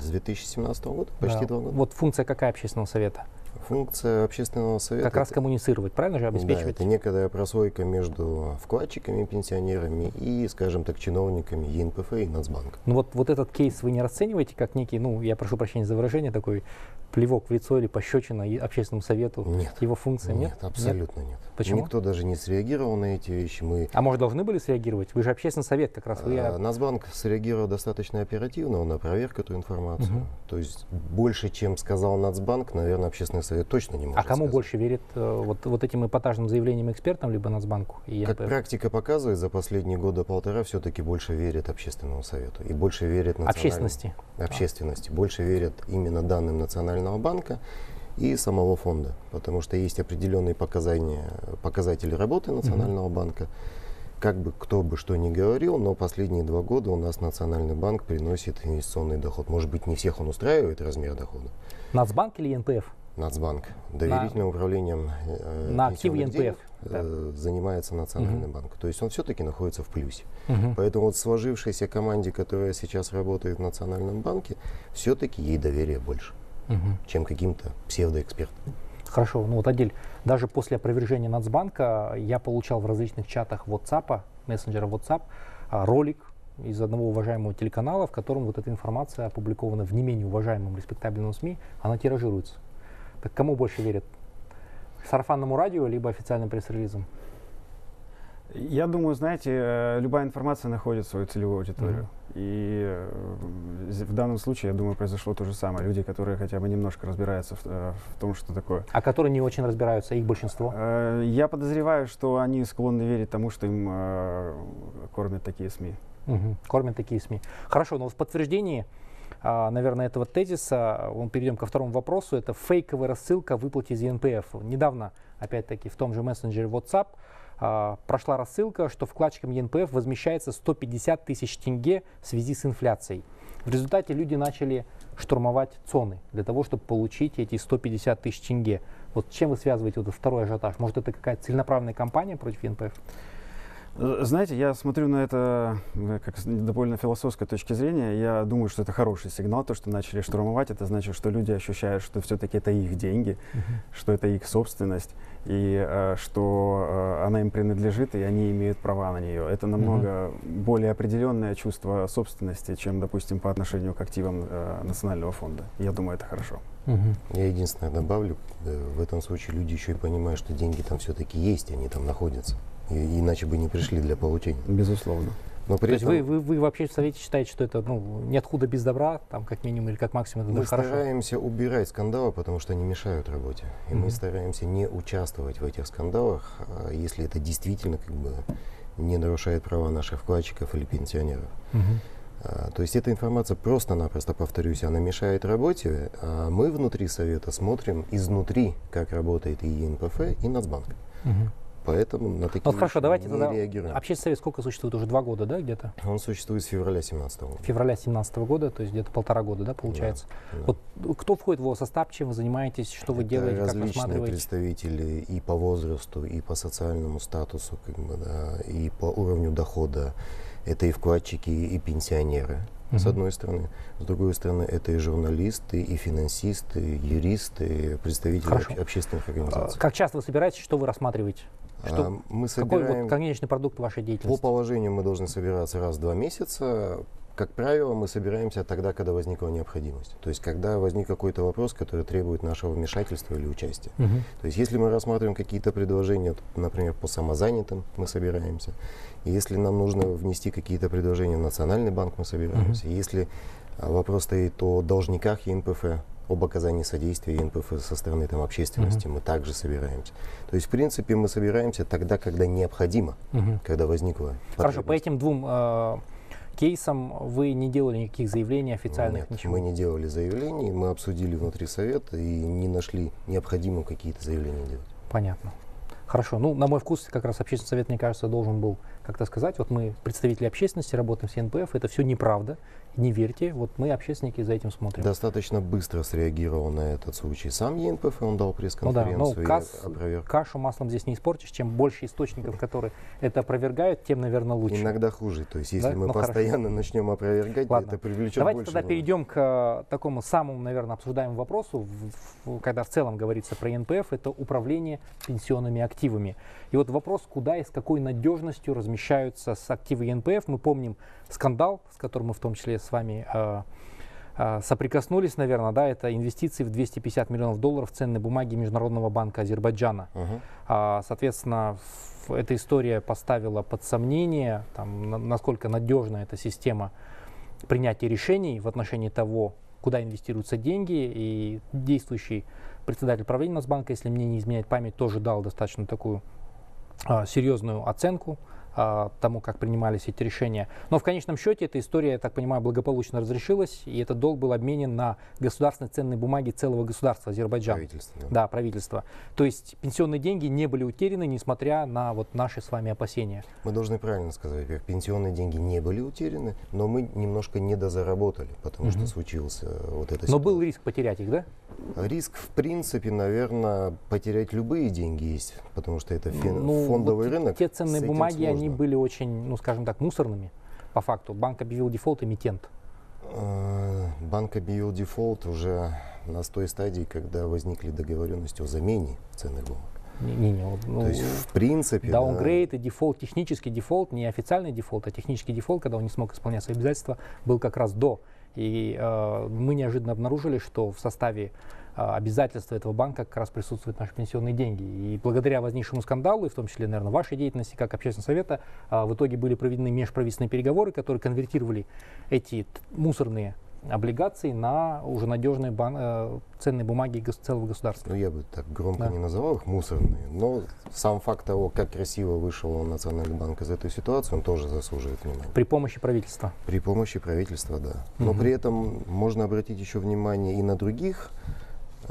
С две тысячи семнадцатого года, почти да. два года. Вот функция какая общественного совета? Функция общественного совета... Как это... раз коммуницировать, правильно же, обеспечивать? Да, это некая прослойка между вкладчиками, пенсионерами и, скажем так, чиновниками ЕНПФ и Нацбанка. Ну вот, вот этот кейс вы не расцениваете как некий, ну, я прошу прощения за выражение, такой плевок в лицо или пощечина общественному совету? Нет. Его функции нет? Нет, абсолютно нет. нет. Почему? Никто даже не среагировал на эти вещи. Мы... А может, должны были среагировать? Вы же общественный совет как раз. Вы... А, Нацбанк среагировал достаточно оперативно, он опроверг эту информацию. Угу. То есть больше, чем сказал Нацбанк, наверное, общественный совет точно не может. А кому сказать. больше верит э, вот, вот этим эпатажным заявлениям экспертам, либо Нацбанку? И как НПФ? Практика показывает, за последние года-полтора все-таки больше верит общественному совету. И больше верит общественности. Общественности. А. Больше верят именно данным Национального банка и самого фонда, потому что есть определенные показания, показатели работы Национального mm-hmm. банка. Как бы кто бы что ни говорил, но последние два года у нас Национальный банк приносит инвестиционный доход. Может быть, не всех он устраивает размер дохода. Нацбанк или ЕНПФ? Нацбанк. Доверительным на, управлением э, на активы ЕНПФ э, да. занимается Национальный mm-hmm. банк. То есть он все-таки находится в плюсе. Mm-hmm. Поэтому вот сложившейся команде, которая сейчас работает в Национальном банке, все-таки ей доверия больше. Угу. Чем каким-то псевдоэкспертом. Хорошо. Ну вот, Адиль, даже после опровержения Нацбанка я получал в различных чатах WhatsApp, мессенджера WhatsApp, ролик из одного уважаемого телеканала, в котором вот эта информация опубликована в не менее уважаемом респектабельном СМИ, она тиражируется. Так кому больше верят? Сарафанному радио, либо официальным пресс-релизом? Я думаю, знаете, любая информация находит свою целевую аудиторию. Mm-hmm. И в данном случае, я думаю, произошло то же самое. Люди, которые хотя бы немножко разбираются в, в том, что такое. А которые не очень разбираются, их большинство? Я подозреваю, что они склонны верить тому, что им кормят такие СМИ. Mm-hmm. Кормят такие СМИ. Хорошо, но в подтверждении, наверное, этого тезиса, мы перейдем ко второму вопросу. Это фейковая рассылка о выплате из ЕНПФ. Недавно, опять-таки, в том же мессенджере WhatsApp прошла рассылка, что вкладчикам ЕНПФ возмещается сто пятьдесят тысяч тенге в связи с инфляцией. В результате люди начали штурмовать ЦОНы для того, чтобы получить эти сто пятьдесят тысяч тенге. Вот с чем вы связываете вот этот второй ажиотаж? Может, это какая-то целенаправленная кампания против ЕНПФ? Знаете, я смотрю на это как с довольно философской точки зрения. Я думаю, что это хороший сигнал, то, что начали штурмовать. Это значит, что люди ощущают, что все-таки это их деньги, uh-huh. что это их собственность, и э, что э, она им принадлежит, и они имеют права на нее. Это намного uh-huh. более определенное чувство собственности, чем, допустим, по отношению к активам э, Национального фонда. Я думаю, это хорошо. Uh-huh. Я единственное добавлю, в этом случае люди еще и понимают, что деньги там все-таки есть, они там находятся. И, иначе бы не пришли для получения. Безусловно. Но при То этом... есть вы, вы, вы вообще в Совете считаете, что это ну, ниоткуда без добра, там как минимум или как максимум? Это мы стараемся хорошо убирать скандалы, потому что они мешают работе. И mm-hmm. мы стараемся не участвовать в этих скандалах, если это действительно как бы не нарушает права наших вкладчиков или пенсионеров. Mm-hmm. а, то есть эта информация просто-напросто, повторюсь, она мешает работе, а мы внутри Совета смотрим изнутри, как работает и ЕНПФ, и Нацбанк. Mm-hmm. Поэтому на такие ну, хорошо, давайте тогда реагируем. Общественный совет сколько существует? Уже два года, да, где-то? Он существует с февраля семнадцатого года. Февраля семнадцатого года, то есть где-то полтора года, да, получается? Да, да. Вот кто входит в его состав, чем вы занимаетесь, что вы это делаете, как рассматриваете? Представители и по возрасту, и по социальному статусу, как бы, да, и по уровню дохода. Это и вкладчики, и пенсионеры, mm-hmm. с одной стороны. С другой стороны, это и журналисты, и финансисты, и юристы, и представители об- общественных организаций. А, как часто вы собираетесь, что вы рассматриваете? Что, мы собираем, какой вот конечный продукт вашей деятельности? По положению мы должны собираться раз в два месяца. Как правило, мы собираемся тогда, когда возникла необходимость. То есть, когда возник какой-то вопрос, который требует нашего вмешательства или участия. Угу. То есть, если мы рассматриваем какие-то предложения, например, по самозанятым, мы собираемся. Если нам нужно внести какие-то предложения в Национальный банк, мы собираемся. Угу. Если вопрос стоит о должниках ЕНПФ, об оказании содействия ЕНПФ со стороны там, общественности, uh-huh. мы также собираемся. То есть, в принципе, мы собираемся тогда, когда необходимо, uh-huh. когда возникла потребность. Хорошо, по этим двум э, кейсам вы не делали никаких заявлений официальных? Нет, ничего? Мы не делали заявлений, мы обсудили внутри совета и не нашли необходимым какие-то заявления делать. Понятно. Хорошо. Ну, на мой вкус, как раз общественный совет, мне кажется, должен был как-то сказать, вот мы представители общественности, работаем с ЕНПФ, это все неправда, не верьте, вот мы, общественники, за этим смотрим. Достаточно быстро среагировал на этот случай сам ЕНПФ, он дал пресс-конференцию. Ну да, но кас, кашу маслом здесь не испортишь, чем больше источников, которые это опровергают, тем, наверное, лучше. Иногда хуже, то есть если да? мы ну, постоянно хорошо. начнем опровергать, Ладно. это привлечет Давайте больше. Давайте тогда было. перейдем к такому самому, наверное, обсуждаемому вопросу, в, в, когда в целом говорится про ЕНПФ, это управление пенсионными активами. Активами. И вот вопрос, куда и с какой надежностью размещаются с активы ЕНПФ. Мы помним скандал, с которым мы в том числе с вами э, э, соприкоснулись, наверное, да, это инвестиции в двести пятьдесят миллионов долларов в ценные бумаги Международного банка Азербайджана. Uh-huh. А, соответственно, эта история поставила под сомнение, там, на, насколько надежна эта система принятия решений в отношении того, куда инвестируются деньги, и действующий председатель правления Нацбанка, если мне не изменяет память, тоже дал достаточно такую а, серьезную оценку а, тому, как принимались эти решения. Но в конечном счете эта история, я так понимаю, благополучно разрешилась, и этот долг был обменен на государственные ценные бумаги целого государства Азербайджана. Правительство. Да. да, правительство. То есть пенсионные деньги не были утеряны, несмотря на вот наши с вами опасения. Мы должны правильно сказать, как пенсионные деньги не были утеряны, но мы немножко недозаработали, потому mm-hmm. что случился вот это. Но был риск потерять их, да? Риск, в принципе, наверное, потерять любые деньги есть, потому что это фен- ну, фондовый вот рынок. Те ценные бумаги, сложно. они были очень, ну, скажем так, мусорными по факту. Банк объявил дефолт, эмитент. Банк объявил дефолт уже на той стадии, когда возникли договоренности о замене ценных бумаг. Не, не, вот, ну, то есть, в принципе... Даунгрейд да. и дефолт, технический дефолт, не официальный дефолт, а технический дефолт, когда он не смог исполнять свои обязательства, был как раз до. И э, мы неожиданно обнаружили, что в составе обязательства этого банка как раз присутствуют наши пенсионные деньги. И благодаря возникшему скандалу, и в том числе, наверное, вашей деятельности как общественного совета, в итоге были проведены межправительственные переговоры, которые конвертировали эти мусорные облигации на уже надежные бан- ценные бумаги гос- целого государства. Ну, я бы так громко да. не называл их мусорные, но сам факт того, как красиво вышел Национальный банк из этой ситуации, он тоже заслуживает внимания. При помощи правительства? При помощи правительства, да. Но угу. при этом можно обратить еще внимание и на других,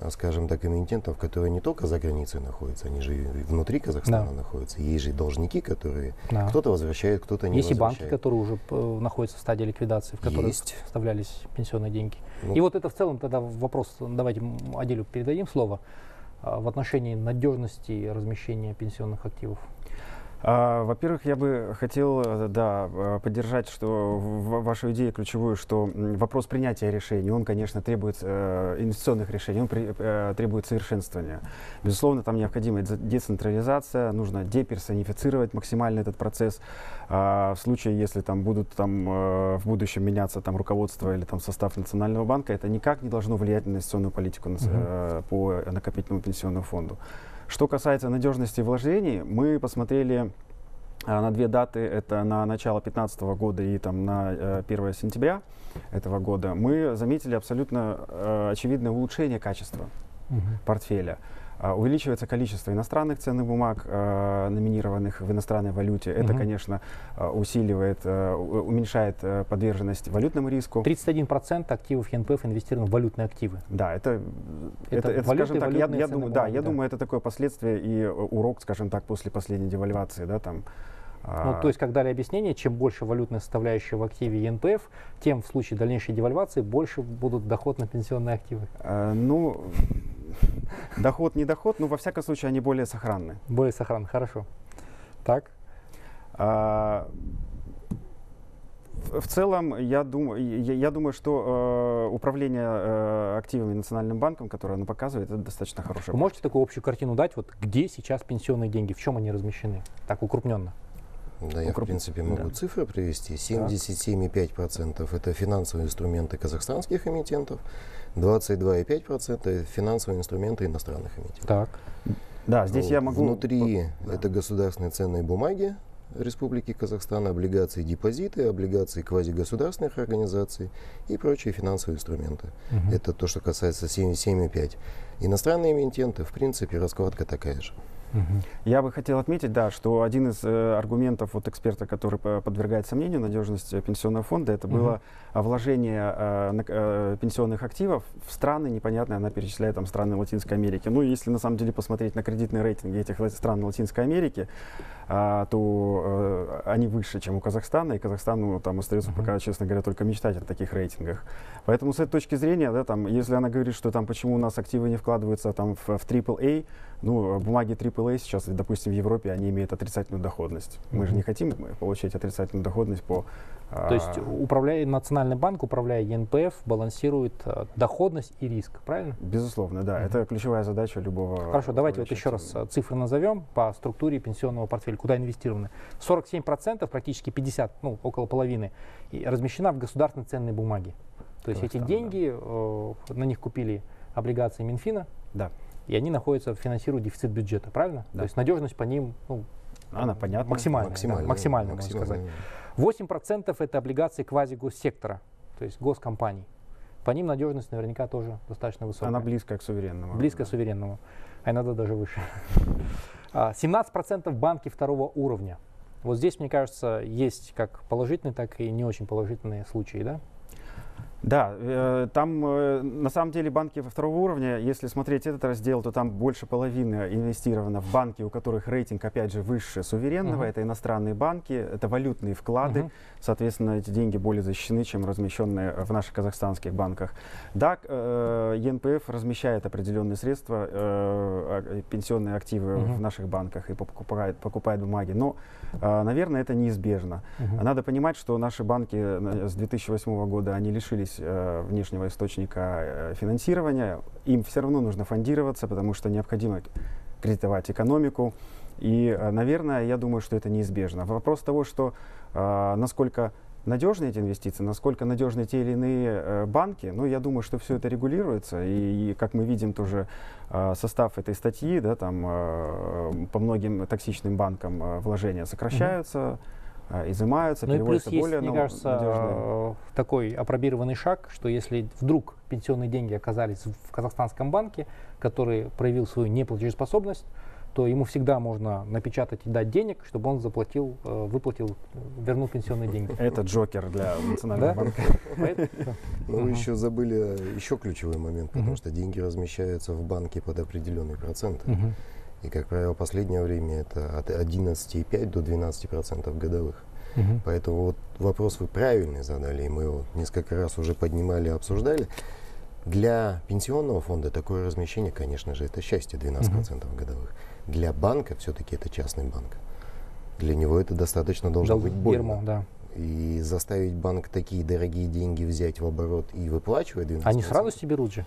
скажем так, эмитентов, которые не только за границей находятся, они же и внутри Казахстана да. находятся. Есть же должники, которые да. кто-то возвращает, кто-то не Есть возвращает. Есть и банки, которые уже э, находятся в стадии ликвидации, в которые Есть. вставлялись пенсионные деньги. Ну, и вот это в целом тогда вопрос, давайте Адилю передадим слово, э, в отношении надежности размещения пенсионных активов. Во-первых, я бы хотел, да, поддержать что вашу идею ключевую, что вопрос принятия решений, он, конечно, требует инвестиционных решений, он требует совершенствования. Безусловно, там необходима децентрализация, нужно деперсонифицировать максимально этот процесс. В случае, если там будут там, в будущем меняться там, руководство или там, состав Национального банка, это никак не должно влиять на инвестиционную политику Mm-hmm. по накопительному пенсионному фонду. Что касается надежности вложений, мы посмотрели на две даты, это на начало две тысячи пятнадцатого года и там, на первое сентября этого года. Мы заметили абсолютно очевидное улучшение качества [S2] Uh-huh. [S1] Портфеля. Увеличивается количество иностранных ценных бумаг, номинированных в иностранной валюте. Это, угу. конечно, усиливает, уменьшает подверженность валютному риску. тридцать один процент активов ЕНПФ инвестированы в валютные активы. Да, это, это, это скажем так, я, я, думаю, бумаги, да, я да. думаю, это такое последствие и урок, скажем так, после последней девальвации, да, там. Ну, то есть, как дали объяснение, чем больше валютная составляющая в активе ЕНПФ, тем в случае дальнейшей девальвации больше будут доход на пенсионные активы. А, ну, доход, не доход, но во всяком случае они более сохранны. Более сохранны, хорошо. Так. А, в целом, я думаю, я, я думаю, что э, управление э, активами Национальным банком, которое оно показывает, это достаточно хорошее. Вы можете такую общую картину дать, вот где сейчас пенсионные деньги, в чем они размещены, так укрупненно? Да, я, в принципе, могу да. цифры привести. семьдесят семь и пять десятых процента это финансовые инструменты казахстанских эмитентов, двадцать два и пять десятых процента финансовые инструменты иностранных эмитентов. Так. Да, здесь вот. я могу... Внутри да. это государственные ценные бумаги Республики Казахстан, облигации, депозиты, облигации квазигосударственных организаций и прочие финансовые инструменты. Угу. Это то, что касается семьдесят семь и пять десятых процента. Иностранные эмитенты, в принципе, раскладка такая же. Я бы хотел отметить, да, что один из э, аргументов вот, эксперта, который подвергает сомнению надежность пенсионного фонда, это было uh-huh. вложение э, на, э, пенсионных активов в страны непонятные, она перечисляет там, страны Латинской Америки. Ну, если на самом деле посмотреть на кредитные рейтинги этих стран Латинской Америки, э, то э, они выше, чем у Казахстана, и Казахстану там остается uh-huh. пока, честно говоря, только мечтать о таких рейтингах. Поэтому с этой точки зрения, да, там, если она говорит, что там, почему у нас активы не вкладываются там, в, в трипл эй, ну, бумаги трипл эй сейчас, допустим, в Европе, они имеют отрицательную доходность. Mm-hmm. Мы же не хотим получать отрицательную доходность по... То а... есть управляя, Национальный банк, управляя ЕНПФ, балансирует а, доходность и риск, правильно? Безусловно, да. Mm-hmm. Это ключевая задача любого... Хорошо, давайте вот еще раз цифры назовем по структуре пенсионного портфеля, куда инвестированы. сорок семь процентов, практически пятьдесят процентов, ну, около половины, размещена в государственной ценной бумаге. То есть эти деньги, да. э, на них купили облигации Минфина. Да. И они находятся, финансируют дефицит бюджета, правильно? Да. То есть надежность по ним, ну, она понятна, максимальная, максимальная, да, максимальная, максимальная, можно сказать. восемь процентов это облигации квази-госсектора, то есть госкомпаний. По ним надежность наверняка тоже достаточно высокая. Она близкая к суверенному. Близкая к суверенному, а иногда даже выше. семнадцать процентов банки второго уровня. Вот здесь, мне кажется, есть как положительные, так и не очень положительные случаи, да? Да, там на самом деле банки второго уровня, если смотреть этот раздел, то там больше половины инвестировано в банки, у которых рейтинг, опять же, выше суверенного. Uh-huh. Это иностранные банки, это валютные вклады. Uh-huh. Соответственно, эти деньги более защищены, чем размещенные в наших казахстанских банках. Да, ЕНПФ размещает определенные средства, пенсионные активы uh-huh. в наших банках и покупает, покупает бумаги. Но, наверное, это неизбежно. Uh-huh. Надо понимать, что наши банки с две тысячи восьмого года, они лишились внешнего источника финансирования, им все равно нужно фондироваться, потому что необходимо кредитовать экономику. И, наверное, я думаю, что это неизбежно. Вопрос того, что насколько надежны эти инвестиции, насколько надежны те или иные банки, ну, я думаю, что все это регулируется. И, и как мы видим, тоже состав этой статьи, да, там, по многим токсичным банкам вложения сокращаются, изымаются, ну, переводятся более, мне кажется, надежные. Такой апробированный шаг, что если вдруг пенсионные деньги оказались в казахстанском банке, который проявил свою неплатежеспособность, то ему всегда можно напечатать и дать денег, чтобы он заплатил, выплатил, вернул пенсионные деньги. Это джокер для Национального банка. Вы еще забыли еще ключевой момент, потому что деньги размещаются в банке под определенные проценты. И, как правило, в последнее время это от одиннадцати и пяти десятых до двенадцати процентов годовых. Угу. Поэтому вот вопрос вы правильный задали, и мы его несколько раз уже поднимали и обсуждали. Для пенсионного фонда такое размещение, конечно же, это счастье, двенадцать процентов угу. годовых. Для банка все-таки это частный банк. Для него это достаточно должно быть больно. Да. И заставить банк такие дорогие деньги взять в оборот и выплачивать двенадцать процентов. Они с радостью берут же.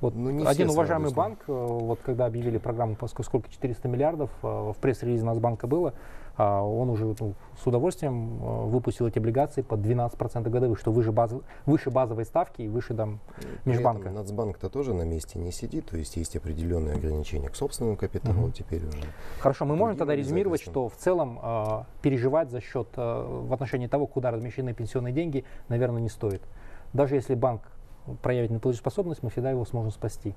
Вот ну, один уважаемый банк, вот когда объявили программу, поскольку сколько четыреста миллиардов в пресс-релизе Нацбанка было, он уже ну, с удовольствием выпустил эти облигации под двенадцать процентов годовых, что выше, баз, выше базовой ставки и выше там, межбанка. Нацбанк-то тоже на месте не сидит, то есть есть определенные ограничения к собственному капиталу mm-hmm. теперь уже. Хорошо, мы можем тогда резюмировать, что в целом э, переживать за счет, э, в отношении того, куда размещены пенсионные деньги, наверное, не стоит. Даже если банк проявить неплатежеспособность, мы всегда его сможем спасти.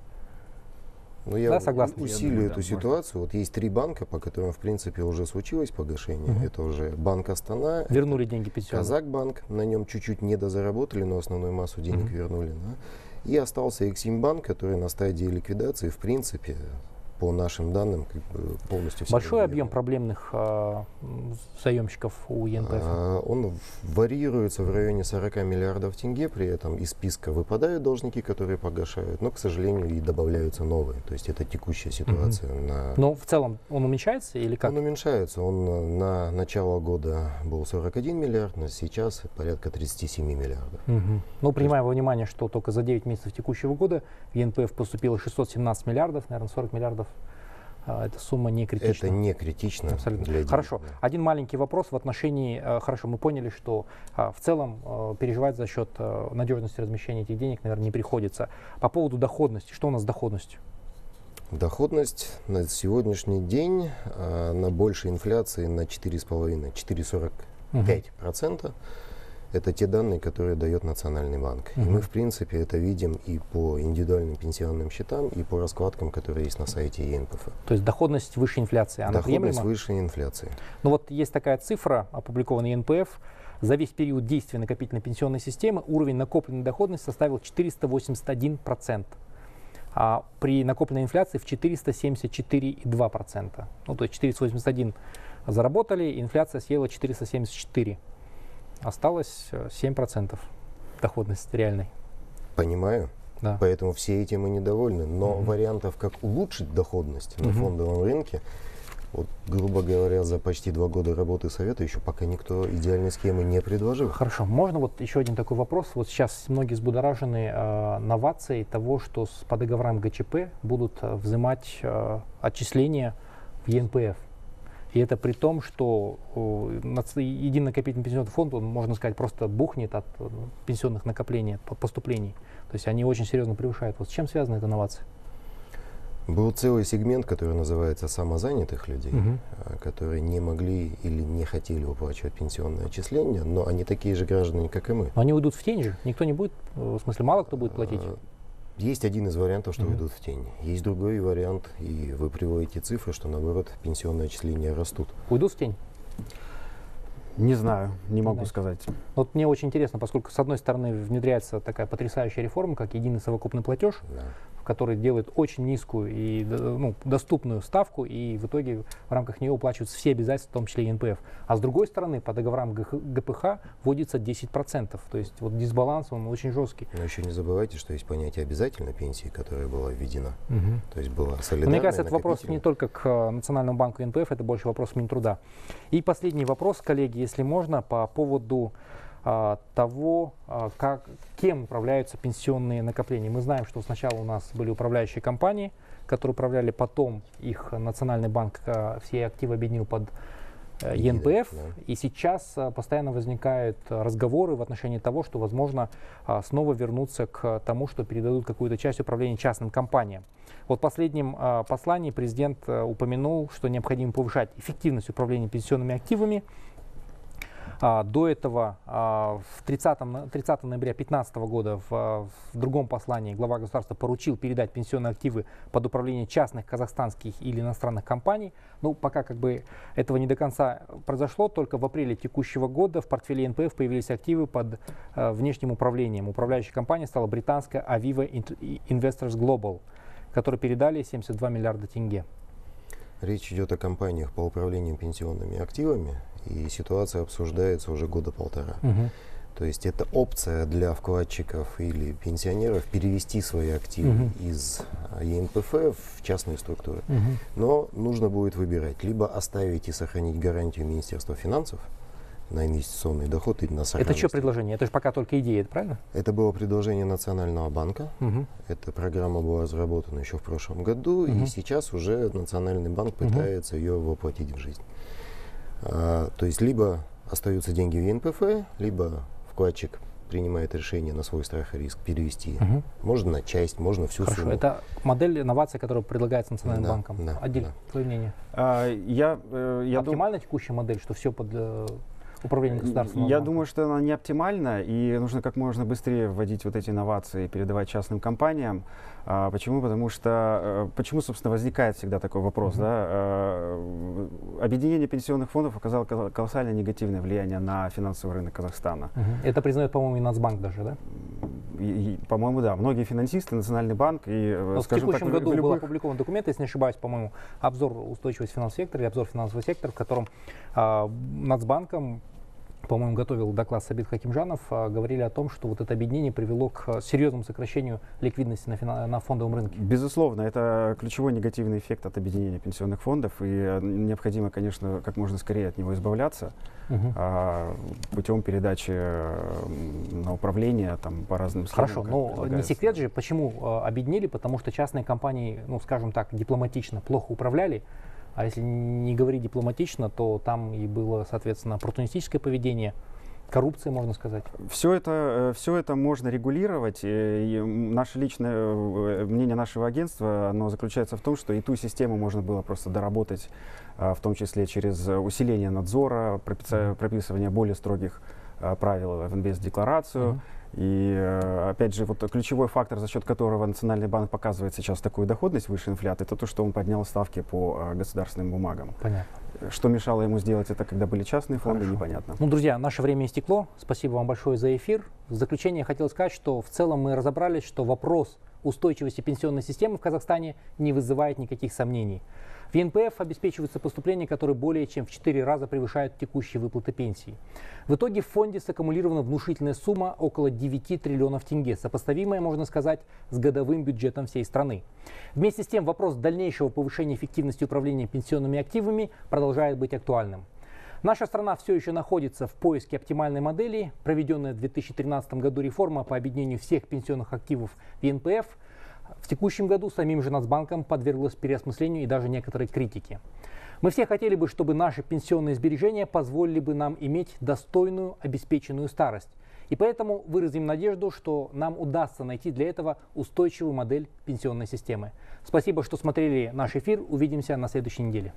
Но я да, согласна? Усилю я эту да, ситуацию. Можно. Вот есть три банка, по которым, в принципе, уже случилось погашение. Mm-hmm. Это уже Банк Астана. Вернули деньги пенсионерам. Казахбанк. На нем чуть-чуть недозаработали, но основную массу денег mm-hmm. вернули. Да? И остался Эксимбанк, который на стадии ликвидации, в принципе, по нашим данным, как бы полностью... Большой объем проблемных э, заемщиков у ЕНПФ? А, он варьируется в районе сорока миллиардов тенге, при этом из списка выпадают должники, которые погашают, но, к сожалению, и добавляются новые. То есть это текущая ситуация. Mm-hmm. на... Но в целом он уменьшается или как? Он уменьшается. Он на начало года был сорок один миллиард, но сейчас порядка тридцати семи миллиардов. Mm-hmm. Ну, принимая во внимание, что только за девять месяцев текущего года в ЕНПФ поступило шестьсот семнадцать миллиардов, наверное, сорок миллиардов. Эта сумма не критична. Это не критично. Абсолютно. Для хорошо. Да. Один маленький вопрос в отношении... Хорошо, мы поняли, что в целом переживать за счет надежности размещения этих денег, наверное, не приходится. По поводу доходности. Что у нас с доходностью? Доходность на сегодняшний день на большей инфляции на четыре с половиной — четыре целых сорок пять сотых процента. Это те данные, которые дает Национальный банк. Mm-hmm. И мы, в принципе, это видим и по индивидуальным пенсионным счетам, и по раскладкам, которые есть на сайте ЕНПФ. То есть доходность выше инфляции, она доходность приемлема? Выше инфляции. Ну вот есть такая цифра, опубликованная ЕНПФ. За весь период действия накопительной пенсионной системы уровень накопленной доходности составил четыреста восемьдесят один процент. А при накопленной инфляции в четыреста семьдесят четыре целых две десятых процента. Ну то есть четыреста восемьдесят один заработали, инфляция съела четыреста семьдесят четыре. Осталось семь процентов доходности реальной. Понимаю. Да. Поэтому все этим мы недовольны. Но mm-hmm. вариантов, как улучшить доходность mm-hmm. на фондовом рынке, вот, грубо говоря, за почти два года работы Совета еще пока никто идеальной схемы не предложил. Хорошо. Можно вот еще один такой вопрос? Вот сейчас многие взбудоражены э, новацией того, что с, по договорам ГЧП будут э, взимать э, отчисления в ЕНПФ. И это при том, что единый накопительный пенсионный фонд, он, можно сказать, просто бухнет от пенсионных накоплений, от поступлений. То есть они очень серьезно превышают. Вот с чем связана эта новация? Был целый сегмент, который называется самозанятых людей, угу. которые не могли или не хотели выплачивать пенсионные отчисления, но они такие же граждане, как и мы. Но они уйдут в тень же? Никто не будет, в смысле, мало кто будет платить? Есть один из вариантов, что уйдут mm-hmm. в тень. Есть другой вариант, и вы приводите цифры, что, наоборот, пенсионные отчисления растут. Уйдут в тень? Не знаю, не могу да. сказать. Вот мне очень интересно, поскольку, с одной стороны, внедряется такая потрясающая реформа, как единый совокупный платеж, да. который делает очень низкую и ну, доступную ставку, и в итоге в рамках нее уплачиваются все обязательства, в том числе и ЕНПФ. А с другой стороны, по договорам ГПХ вводится десять процентов. То есть вот дисбаланс, он очень жесткий. Но еще не забывайте, что есть понятие обязательной пенсии, которая была введена. Угу. То есть была солидарная. Но мне кажется, это вопрос не только к Национальному банку ЕНПФ, это больше вопрос Минтруда. И последний вопрос, коллеги, если можно, по поводу того, как, кем управляются пенсионные накопления. Мы знаем, что сначала у нас были управляющие компании, которые управляли, потом их Национальный банк все активы объединил под ЕНПФ. Да. И сейчас постоянно возникают разговоры в отношении того, что, возможно, снова вернуться к тому, что передадут какую-то часть управления частным компаниям. Вот в последнем послании президент упомянул, что необходимо повышать эффективность управления пенсионными активами. А, до этого а, в тридцатого ноября две тысячи пятнадцатого года в, в другом послании глава государства поручил передать пенсионные активы под управление частных казахстанских или иностранных компаний. Ну, пока как бы этого не до конца произошло, только в апреле текущего года в портфеле ЕНПФ появились активы под а, внешним управлением. Управляющей компанией стала британская Aviva Investors Global, которой передали семьдесят два миллиарда тенге. Речь идет о компаниях по управлению пенсионными активами, и ситуация обсуждается уже года полтора. Угу. То есть это опция для вкладчиков или пенсионеров перевести свои активы uh-huh. из ЕНПФ в частные структуры. Uh-huh. Но нужно будет выбирать, либо оставить и сохранить гарантию Министерства финансов на инвестиционный доход и на сохранность. Это что предложение? Это же пока только идея, это правильно? Это было предложение Национального банка. Uh-huh. Эта программа была разработана еще в прошлом году, uh-huh. и сейчас уже Национальный банк пытается uh-huh. ее воплотить в жизнь. А, то есть либо остаются деньги в ЕНПФ, либо вкладчик принимает решение на свой страх и риск перевести. Угу. Можно на часть, можно всю Хорошо. сумму. Это модель инноваций, которая предлагается Национальным да, банком. Да, Адиль, да. твое мнение? А, я, я оптимальна дум... текущая модель, что все под э, управление государственным Я банком? Думаю, что она не оптимальна, и нужно как можно быстрее вводить вот эти инновации и передавать частным компаниям. А, почему? Потому что... Почему, собственно, возникает всегда такой вопрос? Mm-hmm. да? а, объединение пенсионных фондов оказало колоссально негативное влияние на финансовый рынок Казахстана. Mm-hmm. Это признает, по-моему, и Нацбанк даже, да? По-моему, да. Многие финансисты, Национальный банк и... Но скажем в текущем так, году любых... был опубликован документ, если не ошибаюсь, по-моему, обзор устойчивости финансового сектора или обзор финансового сектора, в котором а, Нацбанком... по-моему, готовил доклад Сабит Хакимжанов, а, говорили о том, что вот это объединение привело к серьезному сокращению ликвидности на, на фондовом рынке. Безусловно, это ключевой негативный эффект от объединения пенсионных фондов, и необходимо, конечно, как можно скорее от него избавляться угу. а, путем передачи на управление там, по разным схемам. Хорошо, но не секрет же, почему а, объединили, потому что частные компании, ну, скажем так, дипломатично плохо управляли. А если не говорить дипломатично, то там и было, соответственно, оппортунистическое поведение, коррупция, можно сказать. Все это, все это можно регулировать. И наше личное мнение нашего агентства, оно заключается в том, что и ту систему можно было просто доработать, в том числе через усиление надзора, прописывание более строгих правил в инвест-декларацию. Mm-hmm. И, опять же, вот ключевой фактор, за счет которого Национальный банк показывает сейчас такую доходность выше инфляции, это то, что он поднял ставки по государственным бумагам. Понятно. Что мешало ему сделать это, когда были частные фонды, Хорошо. непонятно. Ну, друзья, наше время истекло. Спасибо вам большое за эфир. В заключение я хотел сказать, что в целом мы разобрались, что вопрос устойчивости пенсионной системы в Казахстане не вызывает никаких сомнений. В ЕНПФ обеспечиваются поступления, которые более чем в четыре раза превышают текущие выплаты пенсии. В итоге в фонде саккумулирована внушительная сумма около девяти триллионов тенге, сопоставимая, можно сказать, с годовым бюджетом всей страны. Вместе с тем вопрос дальнейшего повышения эффективности управления пенсионными активами продолжает быть актуальным. Наша страна все еще находится в поиске оптимальной модели. Проведенная в две тысячи тринадцатом году реформа по объединению всех пенсионных активов в ЕНПФ в текущем году самим же Нацбанком подверглась переосмыслению и даже некоторой критике. Мы все хотели бы, чтобы наши пенсионные сбережения позволили бы нам иметь достойную, обеспеченную старость. И поэтому выразим надежду, что нам удастся найти для этого устойчивую модель пенсионной системы. Спасибо, что смотрели наш эфир. Увидимся на следующей неделе.